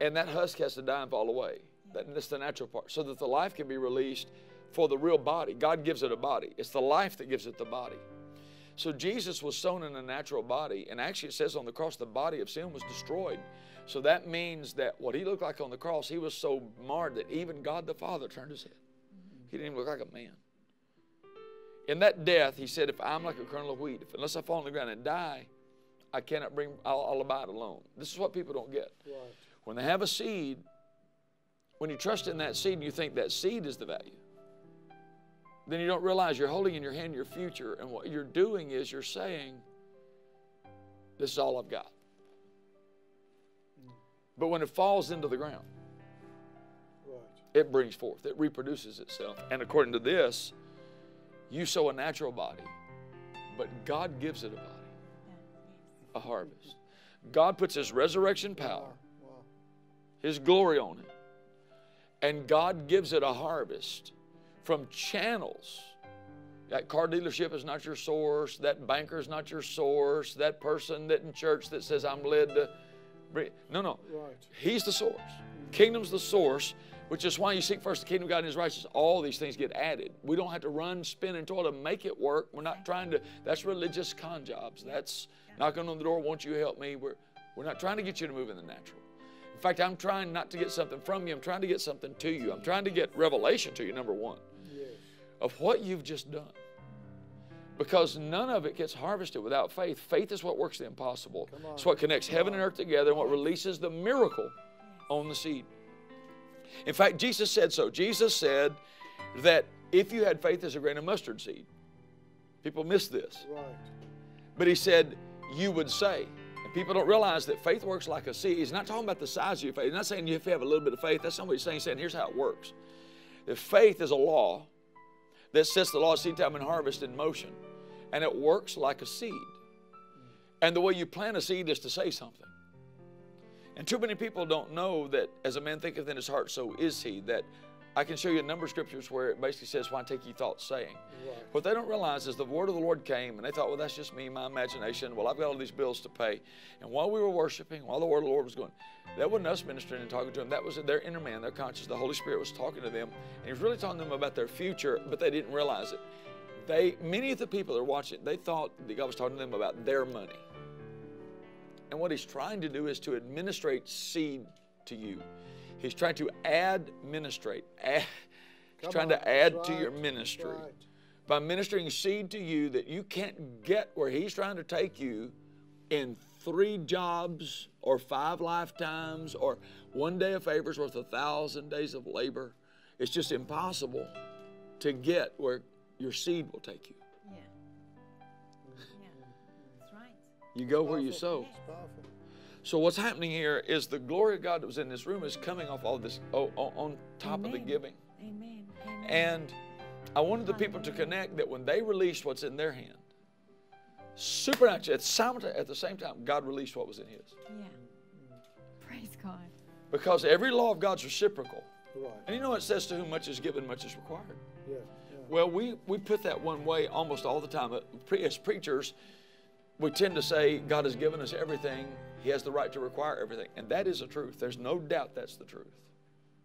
And that husk has to die and fall away. That's the natural part. So that the life can be released for the real body. God gives it a body. It's the life that gives it the body. So Jesus was sown in a natural body. And actually it says on the cross, the body of sin was destroyed. So that means that what he looked like on the cross, he was so marred that even God the Father turned his head. He didn't even look like a man. In that death, he said, if I'm like a kernel of wheat, unless I fall on the ground and die, I cannot bring, I'll abide alone. This is what people don't get. Right. When they have a seed, when you trust in that seed and you think that seed is the value, then you don't realize you're holding in your hand your future. And what you're doing is you're saying, this is all I've got. But when it falls into the ground, right, it brings forth. It reproduces itself. And according to this, you sow a natural body, but God gives it a body, a harvest. God puts His resurrection power, His glory on it, and God gives it a harvest from channels. That car dealership is not your source. That banker is not your source. That person that in church that says, I'm led to... No, no. Right. He's the source. Kingdom's the source, which is why you seek first the kingdom of God and His righteousness. All these things get added. We don't have to run, spin, and toil to make it work. We're not trying to... That's religious con jobs. That's knocking on the door, won't you help me? We're not trying to get you to move in the natural. In fact, I'm trying not to get something from you. I'm trying to get something to you. I'm trying to get revelation to you, number one, of what you've just done. Because none of it gets harvested without faith. Faith is what works the impossible. It's what connects heaven and earth together and what releases the miracle on the seed. In fact, Jesus said so. Jesus said that if you had faith as a grain of mustard seed, people miss this. Right. But He said, you would say. And people don't realize that faith works like a seed. He's not talking about the size of your faith. He's not saying if you have a little bit of faith. That's not what He's saying. He's saying, here's how it works. If faith is a law that sets the law of seed time and harvest in motion. And it works like a seed. And the way you plant a seed is to say something. And too many people don't know that as a man thinketh in his heart, so is he. That I can show you a number of scriptures where it basically says, why take ye thought saying. Right. What they don't realize is the word of the Lord came and they thought, well, that's just me, my imagination. Well, I've got all these bills to pay. And while we were worshiping, while the word of the Lord was going, that wasn't us ministering and talking to them. That was their inner man, their conscience. The Holy Spirit was talking to them. And He was really talking to them about their future, but they didn't realize it. Many of the people that are watching, they thought that God was talking to them about their money. And what He's trying to do is to administrate seed to you. He's trying to administrate. He's trying to add to your ministry by ministering seed to you that you can't get where He's trying to take you in 3 jobs or 5 lifetimes or 1 day of favors worth 1,000 days of labor. It's just impossible to get where your seed will take you. Yeah. Yeah. That's right. You go where you sow. So what's happening here is the glory of God that was in this room is coming off all this on top of the giving. Amen. Amen. And I wanted the people to connect that when they released what's in their hand, supernatural, at the same time, God released what was in His. Yeah. Praise God. Because every law of God's reciprocal. Right. And you know it says to whom much is given, much is required. Yeah. Yeah. Well, we put that one way almost all the time. As preachers, we tend to say God has given us everything. He has the right to require everything. And that is the truth. There's no doubt that's the truth.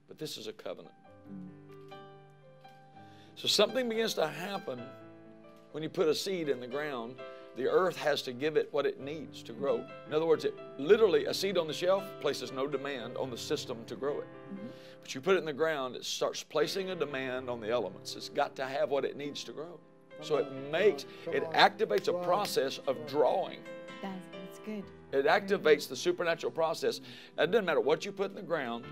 But this is a covenant. So something begins to happen when you put a seed in the ground. The earth has to give it what it needs to grow. In other words, a seed on the shelf places no demand on the system to grow it. But you put it in the ground, it starts placing a demand on the elements. It's got to have what it needs to grow. So it activates a process of drawing. That's good. It activates the supernatural process. It doesn't matter what you put in the ground,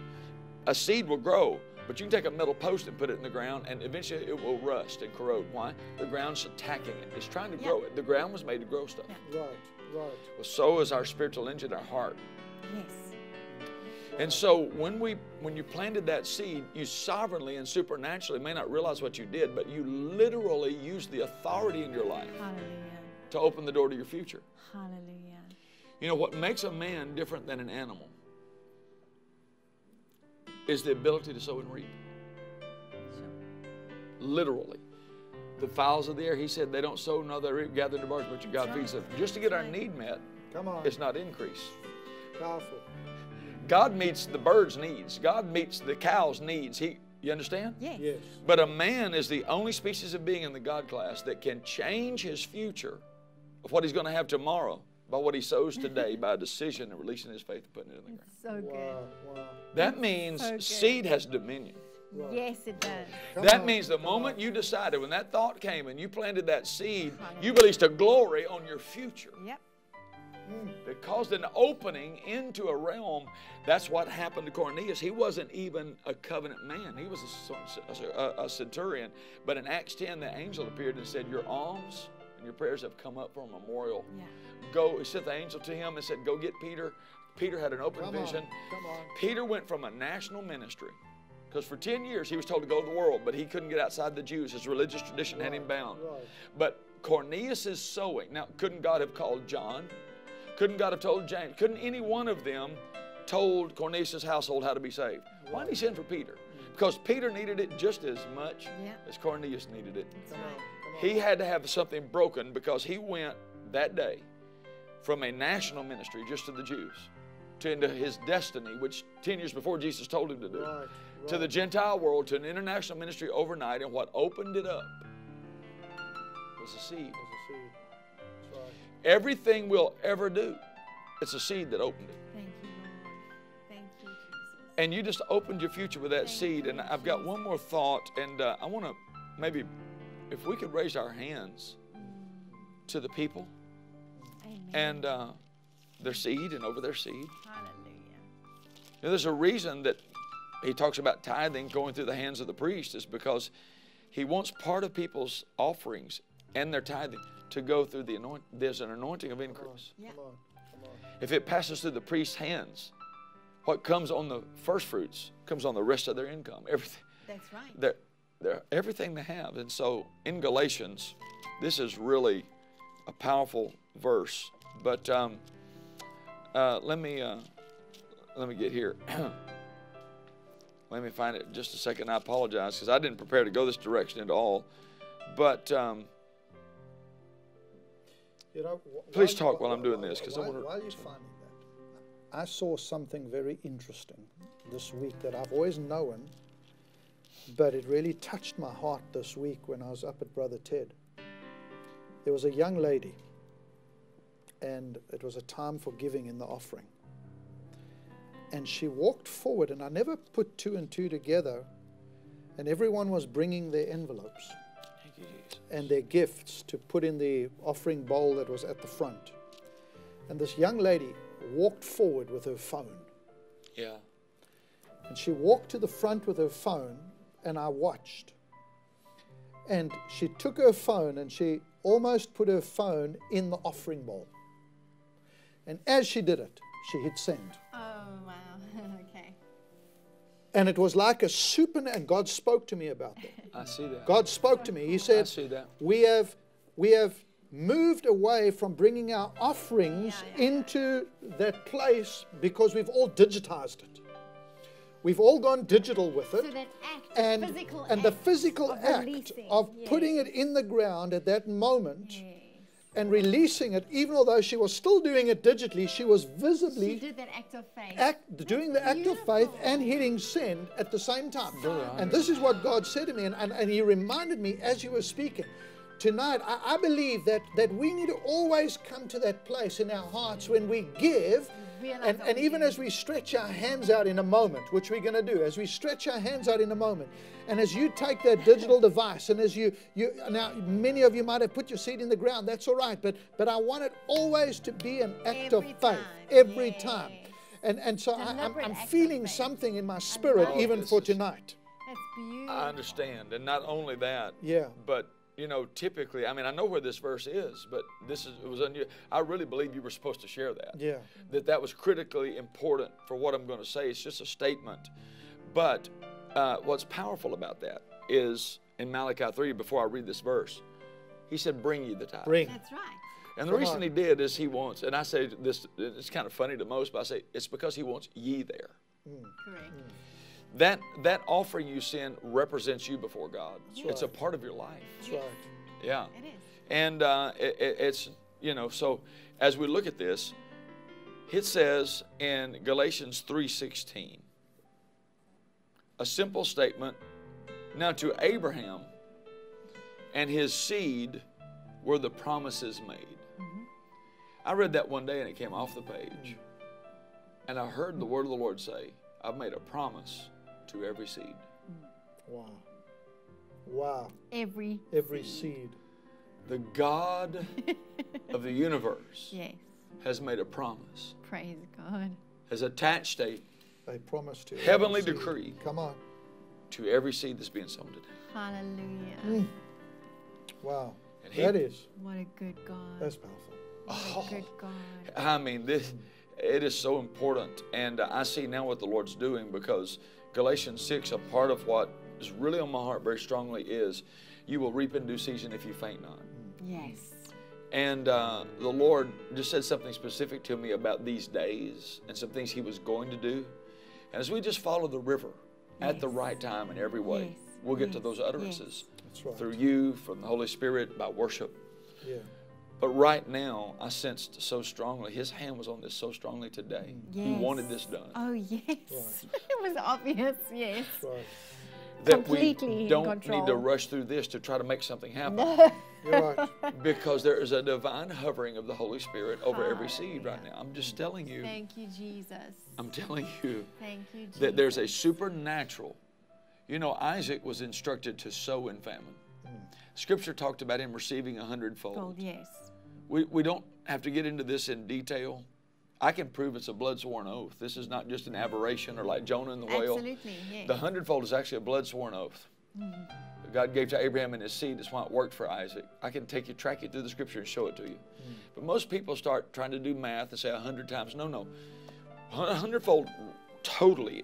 a seed will grow, but you can take a metal post and put it in the ground and eventually it will rust and corrode. Why? The ground's attacking it. It's trying to grow it. The ground was made to grow stuff. Yeah. Right, right. Well, so is our spiritual engine, our heart. Yes. And so when you planted that seed, you sovereignly and supernaturally may not realize what you did, but you literally used the authority in your life to open the door to your future. Hallelujah. You know, what makes a man different than an animal is the ability to sow and reap. Literally. The fowls of the air, He said, they don't sow, nor they reap, gather to barns, but your God feeds them. Just to get our need met, it's not increase. Powerful. God meets the bird's needs. God meets the cow's needs. You understand? Yes. Yes. But a man is the only species of being in the God class that can change his future of what he's going to have tomorrow by what he sows today by a decision and releasing his faith and putting it in the ground. So good. Wow. That means seed has dominion. Wow. Yes, it does. That means the moment you decided, when that thought came and you planted that seed, you released a glory on your future. Yep. It caused an opening into a realm. That's what happened to Cornelius. He wasn't even a covenant man. He was a centurion. But in Acts 10, the angel appeared and said, your alms and your prayers have come up for a memorial. Yeah. Go, he sent the angel to him and said, go get Peter. Peter had an open vision. Come on. Peter went from a national ministry, because for 10 years he was told to go to the world, but he couldn't get outside the Jews. His religious tradition had him bound. Right. But Cornelius' sowing. Now, couldn't God have called John? Couldn't God have told James? Couldn't any one of them told Cornelius' household how to be saved? Right. Why did he send for Peter? Because Peter needed it just as much as Cornelius needed it. Right. He had to have something broken, because he went that day from a national ministry just to the Jews, to into his destiny, which 10 years before Jesus told him to do, to the Gentile world, to an international ministry overnight, and what opened it up was a seed. Everything we'll ever do, it's a seed that opened it. Thank you, Lord. Thank you, Jesus. And you just opened your future with that seed. And I've got one more thought, and I want to maybe, if we could raise our hands to the people and their seed and over their seed. Hallelujah. Now, there's a reason that he talks about tithing going through the hands of the priest, is because he wants part of people's offerings and their tithing to go through the anointing. There's an anointing of increase. Come on. If it passes through the priest's hands, what comes on the first fruits comes on the rest of their income. Everything. That's right. Everything they have. And so in Galatians, this is really a powerful verse. But let me get here. Let me find it just a second. I apologize because I didn't prepare to go this direction at all. But please talk while I'm doing this, because I want to. While you're finding that, I saw something very interesting this week that I've always known, but it really touched my heart this week when I was up at Brother Ted. There was a young lady, and it was a time for giving in the offering. And she walked forward, and I never put two and two together, and everyone was bringing their envelopes and their gifts to put in the offering bowl that was at the front. And this young lady walked forward with her phone. Yeah. And she walked to the front with her phone, and I watched. And she took her phone, and she almost put her phone in the offering bowl. And as she did it, she hit send. Oh, wow. Okay. And it was like a and God spoke to me about that. I see that. God spoke to me. He said, I see that. We have moved away from bringing our offerings into that place, because we've all digitized it. We've all gone digital with it. So that act, the physical act of putting it in the ground at that moment and releasing it, even although she was still doing it digitally, she was visibly did that act of faith. Doing the act of faith and hitting send at the same time. And this is what God said to me, and he reminded me as you were speaking. Tonight, I believe that we need to always come to that place in our hearts when we give, and even as we stretch our hands out in a moment, which we're going to do, as we stretch our hands out in a moment, and as you take that digital device, and as you now, many of you might have put your seed in the ground, that's all right, but I want it always to be an act of faith every time. And so I'm feeling something in my spirit even for tonight. That's beautiful. I understand, and not only that, but you know, typically, I mean, I know where this verse is, but it was unusual. I really believe you were supposed to share that. Yeah. That was critically important for what I'm going to say. It's just a statement. But what's powerful about that is in Malachi 3, before I read this verse, he said, bring you the tithe. Bring. That's right. And the reason he did is he wants, and I say this, it's kind of funny to most, but I say it's because he wants ye there. Correct. That offering you send represents you before God. It's a part of your life. That's right. Yeah. It is. And it's, you know, so as we look at this, it says in Galatians 3:16, a simple statement. Now to Abraham and his seed were the promises made. I read that one day and it came off the page. And I heard the word of the Lord say, I've made a promise to every seed. Wow. Wow. Every seed. The God of the universe has made a promise. Praise God. Has attached a promise to heavenly decree. Come on. To every seed that's being sown today. Hallelujah. Mm. Wow. And that is. What a good God. That's powerful. Oh, good God. I mean, this, it is so important. And I see now what the Lord's doing, because Galatians 6, a part of what is really on my heart very strongly is, you will reap in due season if you faint not. Yes. And the Lord just said something specific to me about these days and some things He was going to do. And as we just follow the river at the right time in every way, we'll get to those utterances through you, from the Holy Spirit, by worship. Yeah. But right now, I sensed so strongly, His hand was on this so strongly today. Yes. He wanted this done. Oh, yes. Right. It was obvious, yes. Right. That completely we don't need to rush through this to try to make something happen. No. You're right. Because there is a divine hovering of the Holy Spirit over every seed right now. I'm just telling you. Thank you, Jesus. I'm telling you. Thank you, Jesus. That there's a supernatural. You know, Isaac was instructed to sow in famine. Scripture talked about him receiving 100-fold. Oh, yes. We don't have to get into this in detail. I can prove it's a blood-sworn oath. This is not just an aberration or like Jonah and the whale. Absolutely, yes. The 100-fold is actually a blood-sworn oath. Mm-hmm. God gave to Abraham and his seed. That's why it worked for Isaac. I can take you, track you through the Scripture and show it to you. Mm-hmm. But most people start trying to do math and say 100 times. No, no. 100-fold totally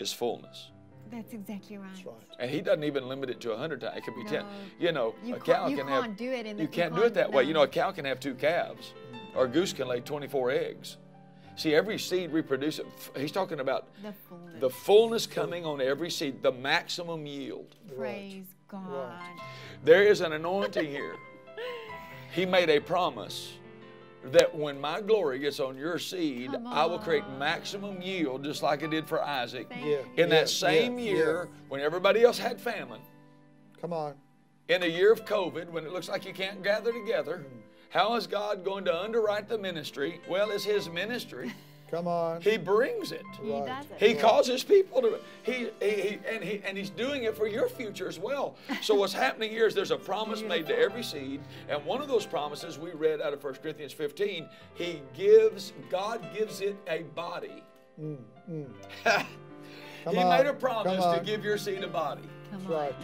is fullness. That's exactly right. That's right. And He doesn't even limit it to 100 times. It could be 10. You know, you a cow can't do it that way. You know, a cow can have 2 calves, or a goose can lay 24 eggs. See, every seed reproduces. He's talking about the fullness coming on every seed, the maximum yield. Praise God. Right. There is an anointing here. He made a promise that when my glory gets on your seed, I will create maximum yield, just like I did for Isaac. In that same year when everybody else had famine. Come on. In a year of COVID, when it looks like you can't gather together, how is God going to underwrite the ministry? Well, it's His ministry. Come on. He brings it. He causes people to. And He's doing it for your future as well. So what's happening here is there's a promise made to every seed, and one of those promises we read out of 1 Corinthians 15. He gives. God gives it a body. He made a promise to give your seed a body.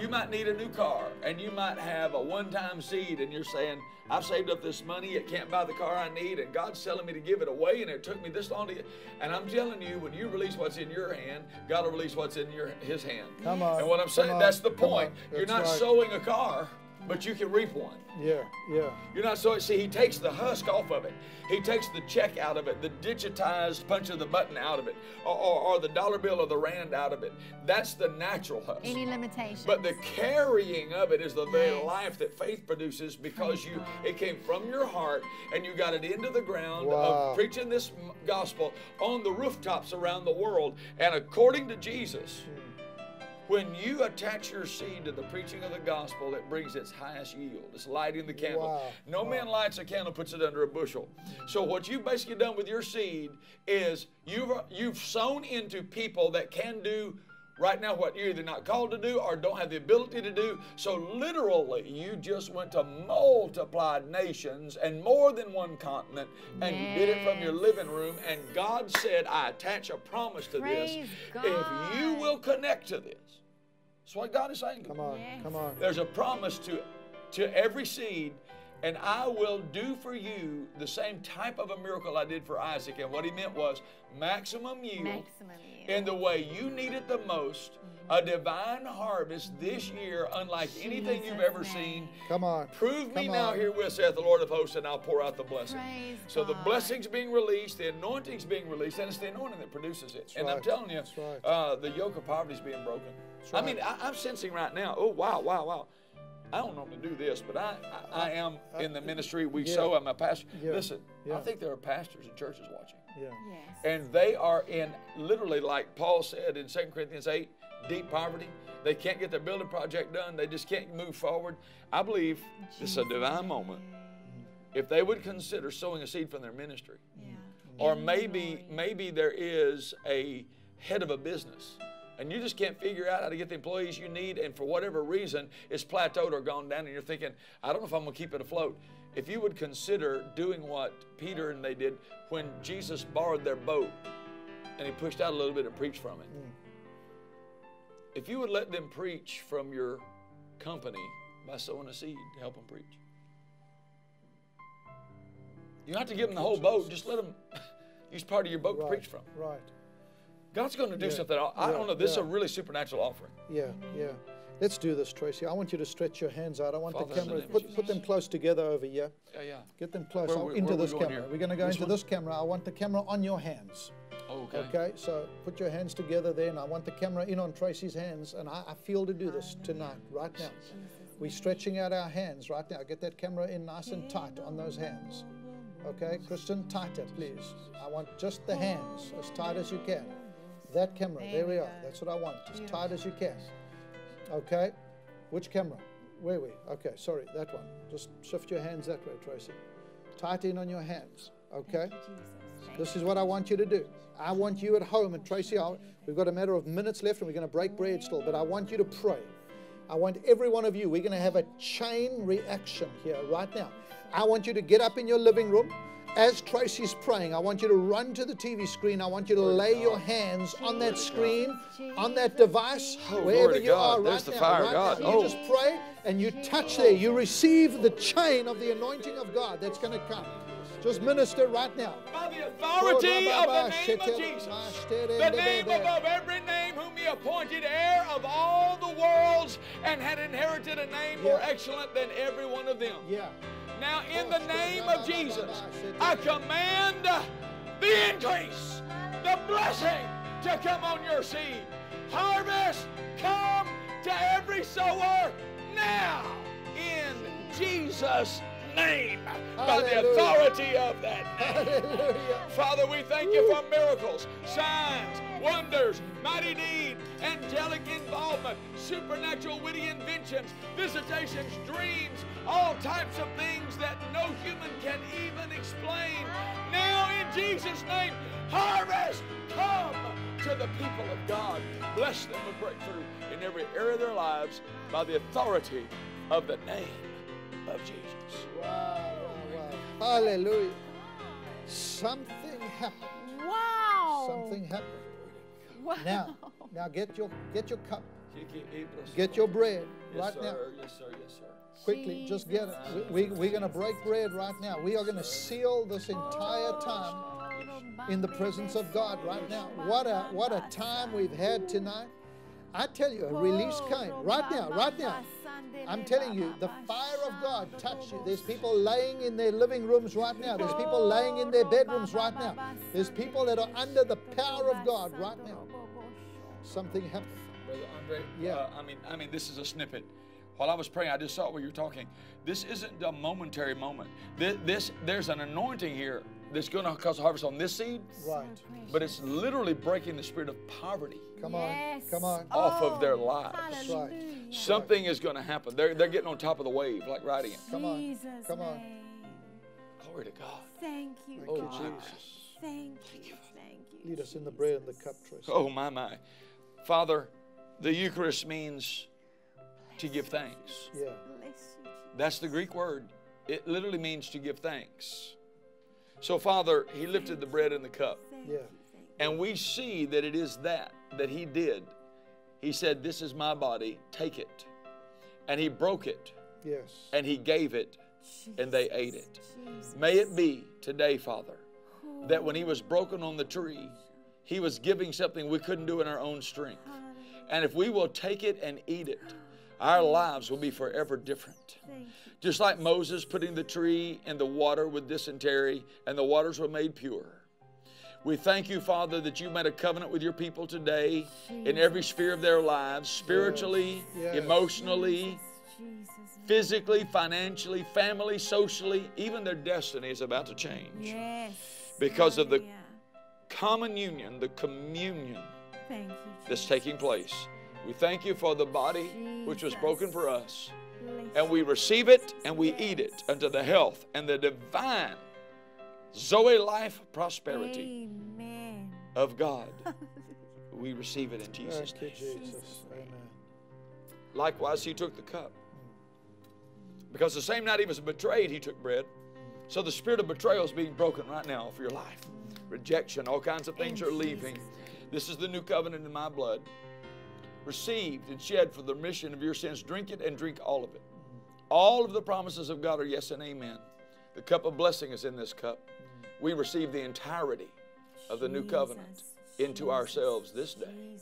You might need a new car, and you might have a one-time seed, and you're saying, I've saved up this money, it can't buy the car I need, and God's telling me to give it away, and it took me this long to get. And I'm telling you, when you release what's in your hand, God will release what's in His hand. Come on. And what I'm saying, that's the point. You're not sowing a car, but you can reap one. Yeah, yeah. You're not sowing. See, He takes the husk off of it. He takes the check out of it, the digitized punch of the button out of it, or the dollar bill or the rand out of it. That's the natural husk. Any limitations. But the carrying of it is the very life that faith produces, because it came from your heart and you got it into the ground of preaching this gospel on the rooftops around the world. And according to Jesus, when you attach your seed to the preaching of the gospel, it brings its highest yield. It's lighting the candle. No man lights a candle, puts it under a bushel. So what you've basically done with your seed is you've sown into people that can do right now what you're either not called to do or don't have the ability to do. So literally, you just went to multiply nations and more than one continent, and you did it from your living room. And God said, I attach a promise to this. If you will connect to this. That's what God is saying. Come on, come on. There's a promise to every seed. And I will do for you the same type of a miracle I did for Isaac. And what he meant was maximum yield, in the way you need it the most. A divine harvest this year, unlike anything you've ever seen. Come on. Prove me now herewith, saith the Lord of hosts, and I'll pour out the blessing. So the blessing's being released, the anointing's being released, and it's the anointing that produces it. And I'm telling you, the yoke of poverty's being broken. I mean, I'm sensing right now, oh, wow, wow, wow. I don't normally do this, but I am in the ministry. We sow. I'm a pastor. Listen, I think there are pastors and churches watching. And they are in literally, like Paul said in 2 Corinthians 8, deep poverty. They can't get their building project done. They just can't move forward. I believe this is a divine moment. If they would consider sowing a seed from their ministry. Or maybe there is a head of a business, and you just can't figure out how to get the employees you need, and for whatever reason, it's plateaued or gone down, and you're thinking, I don't know if I'm going to keep it afloat. If you would consider doing what Peter and they did when Jesus borrowed their boat and he pushed out a little bit and preached from it. If you would let them preach from your company by sowing a seed to help them preach. You don't have to give them the whole boat. Just let them use part of your boat to preach from. Right. God's going to do something. I don't know. This is a really supernatural offering. Yeah, yeah. Let's do this, Tracy. I want you to stretch your hands out. I want the camera. Put them close together over here. Yeah, yeah. Get them close into this camera. We're going to go into this camera. I want the camera on your hands. Okay. Okay, so put your hands together there. And I want the camera in on Tracy's hands. And I feel to do this tonight, right now. We're stretching out our hands right now. Get that camera in nice and tight on those hands. Okay, Kristen, tighter, please. I want just the hands, as tight as you can. That camera, there we are. That's what I want, as tight as you can. Okay, which camera? Where are we? Okay, sorry, that one. Just shift your hands that way, Tracy. Tight in on your hands, okay? This is what I want you to do. I want you at home, and Tracy, we've got a matter of minutes left, and we're going to break bread still, but I want you to pray. I want every one of you, we're going to have a chain reaction here right now. I want you to get up in your living room. As Tracy's praying, I want you to run to the TV screen. I want you to lay your hands on that screen, on that device, wherever you are right now. You just pray and you touch there. You receive the chain of the anointing of God that's going to come. Just minister right now. By the authority of the name of Jesus, the name above every name, whom he appointed heir of all the worlds, and had inherited a name more excellent than every one of them. Yeah. Now, in the name of Jesus, I command the increase, the blessing to come on your seed. Harvest, come to every sower now, in Jesus' name, by the authority of that name. Hallelujah. Father, we thank you for miracles, signs, wonders, mighty deeds, angelic involvement, supernatural witty inventions, visitations, dreams, all types of things that no human can even explain. Now in Jesus' name, harvest, come to the people of God. Bless them with breakthrough in every area of their lives by the authority of the name of Jesus. Wow, wow. Hallelujah. Something happened. Wow. Something happened. Wow. Now get your cup. Get your bread right now. Yes, sir. Yes, sir. Quickly, just get it. We're going to break bread right now. We are going to seal this entire time in the presence of God right now. What a time we've had tonight. I tell you, a release came right now, right now. I'm telling you, the fire of God touched you. There's people laying in their living rooms right now. There's people laying in their bedrooms right now. There's people that are under the power of God right now. Something happened. Brother Andre, I mean, this is a snippet. While I was praying, I just saw what you were talking. This isn't a momentary moment. There's an anointing here that's going to cause harvest on this seed. Right. But it's literally breaking the spirit of poverty. Come on, come on. Off of their lives. That's right. Something is going to happen. They're getting on top of the wave, like riding it. Come on, come on. Glory to God. Thank you, Jesus. Thank you, thank you. Lead us in the bread and the cup, Tracy. Oh, my, my. Father, the Eucharist means to give thanks. Yeah. That's the Greek word. It literally means to give thanks. So, Father, he lifted the bread and the cup. Yeah. And we see that it is that he did. He said, this is my body, take it. And he broke it. Yes. And he gave it, and they ate it. May it be today, Father, that when he was broken on the tree, he was giving something we couldn't do in our own strength. And if we will take it and eat it, our lives will be forever different. Just like Moses putting the tree in the water with dysentery, and the waters were made pure. We thank you, Father, that you made a covenant with your people today in every sphere of their lives, spiritually, emotionally, physically, financially, family, socially. Even their destiny is about to change because of the common union, the communion that's taking place. We thank you for the body which was broken for us. And we receive it and we eat it unto the health and the divine Zoe life prosperity of God. We receive it in Jesus' name. Likewise, he took the cup. Because the same night he was betrayed, he took bread. So the spirit of betrayal is being broken right now for your life. Rejection, all kinds of things are leaving. This is the new covenant in my blood, received and shed for the remission of your sins. Drink it and drink all of it. All of the promises of God are yes and amen. The cup of blessing is in this cup. We receive the entirety of the new covenant into ourselves this day.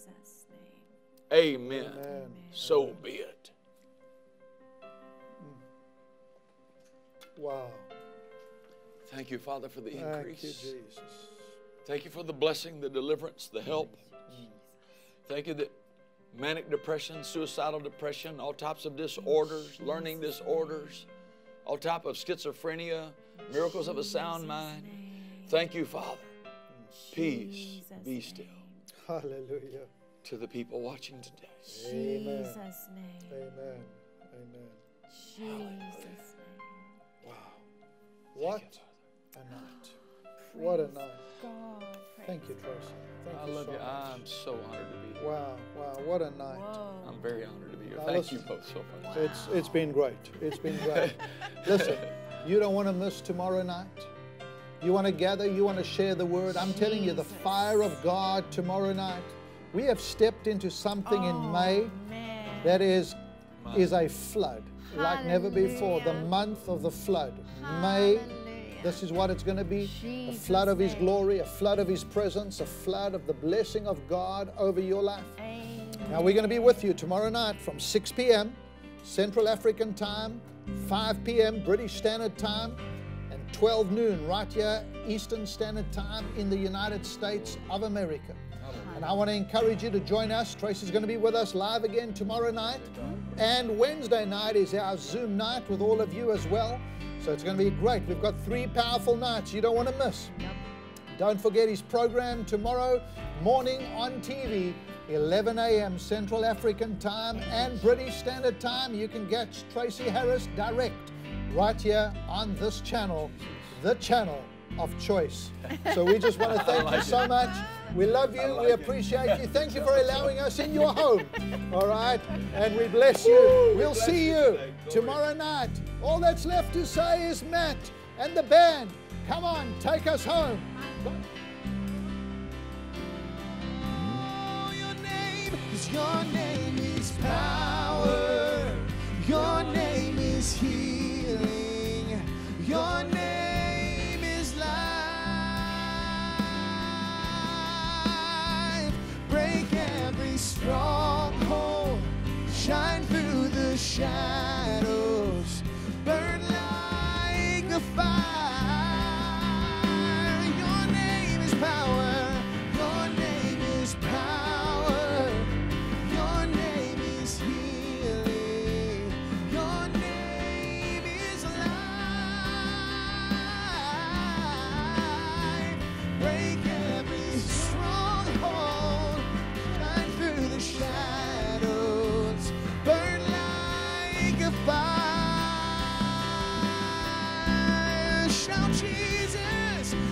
Amen. Amen. So be it. Wow. Thank you, Father, for the increase. Thank you, Jesus. Thank you for the blessing, the deliverance, the help. Thank you that manic depression, suicidal depression, all types of disorders, learning disorders, all type of schizophrenia, miracles of a sound mind. Thank you, Father. Peace, be still. Hallelujah. To the people watching today. Jesus' name. Amen. Amen. Jesus' name. Wow. What a night. What a night. God. Thank you, Tracy. I love you. I'm so honored to be here. Wow, wow, what a night. Whoa. I'm very honored to be here. Now thank you both so much. Wow. It's been great. It's been great. Listen, you don't want to miss tomorrow night. You want to gather, you want to share the word. I'm telling you, the fire of God tomorrow night. We have stepped into something in May that is a flood. Hallelujah. Like never before. The month of the flood. Hallelujah. May. This is what it's going to be, a flood of His glory, a flood of His presence, a flood of the blessing of God over your life. Amen. Now, we're going to be with you tomorrow night from 6 p.m. Central African time, 5 p.m. British Standard Time, and 12 noon right here, Eastern Standard Time in the United States of America. And I want to encourage you to join us. Tracy's going to be with us live again tomorrow night. And Wednesday night is our Zoom night with all of you as well. So it's going to be great. We've got three powerful nights you don't want to miss. Yep. Don't forget his program tomorrow morning on TV, 11 a.m. Central African Time and British Standard Time. You can catch Tracy Harris direct right here on this channel, the channel of choice. So we just want to thank you so much. We love you. We appreciate you. Thank you for allowing us in your home. All right. And we bless you. We'll see you tomorrow night. All that's left to say is Matt and the band. Come on, take us home. Oh, your name is power. Your name is healing. Your name is life. Break every stronghold. Shine through the shadows. Burn like a fire. Your name is power. Your name is power. Your name is healing. Your name is life. Break every stronghold. Shine through the shadows. Burn like a fire.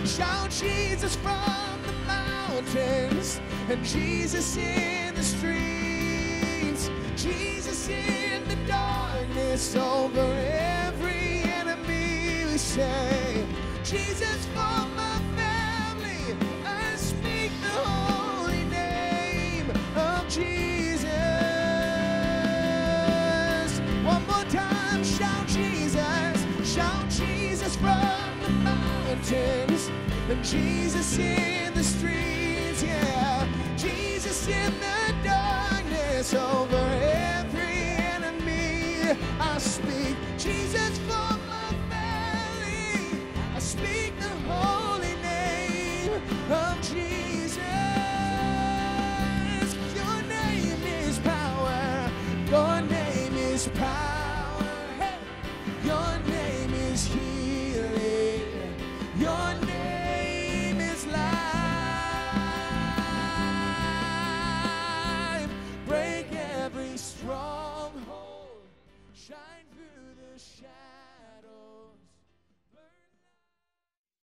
Shout Jesus from the mountains, and Jesus in the streets, Jesus in the darkness over every enemy. We say, Jesus for my family, I speak the holy name of Jesus. One more time, shout Jesus from the mountains. And Jesus in the streets, yeah. Jesus in the darkness over every enemy. I speak Jesus for my family. I speak the holy name of Jesus. Your name is power. Your name is power.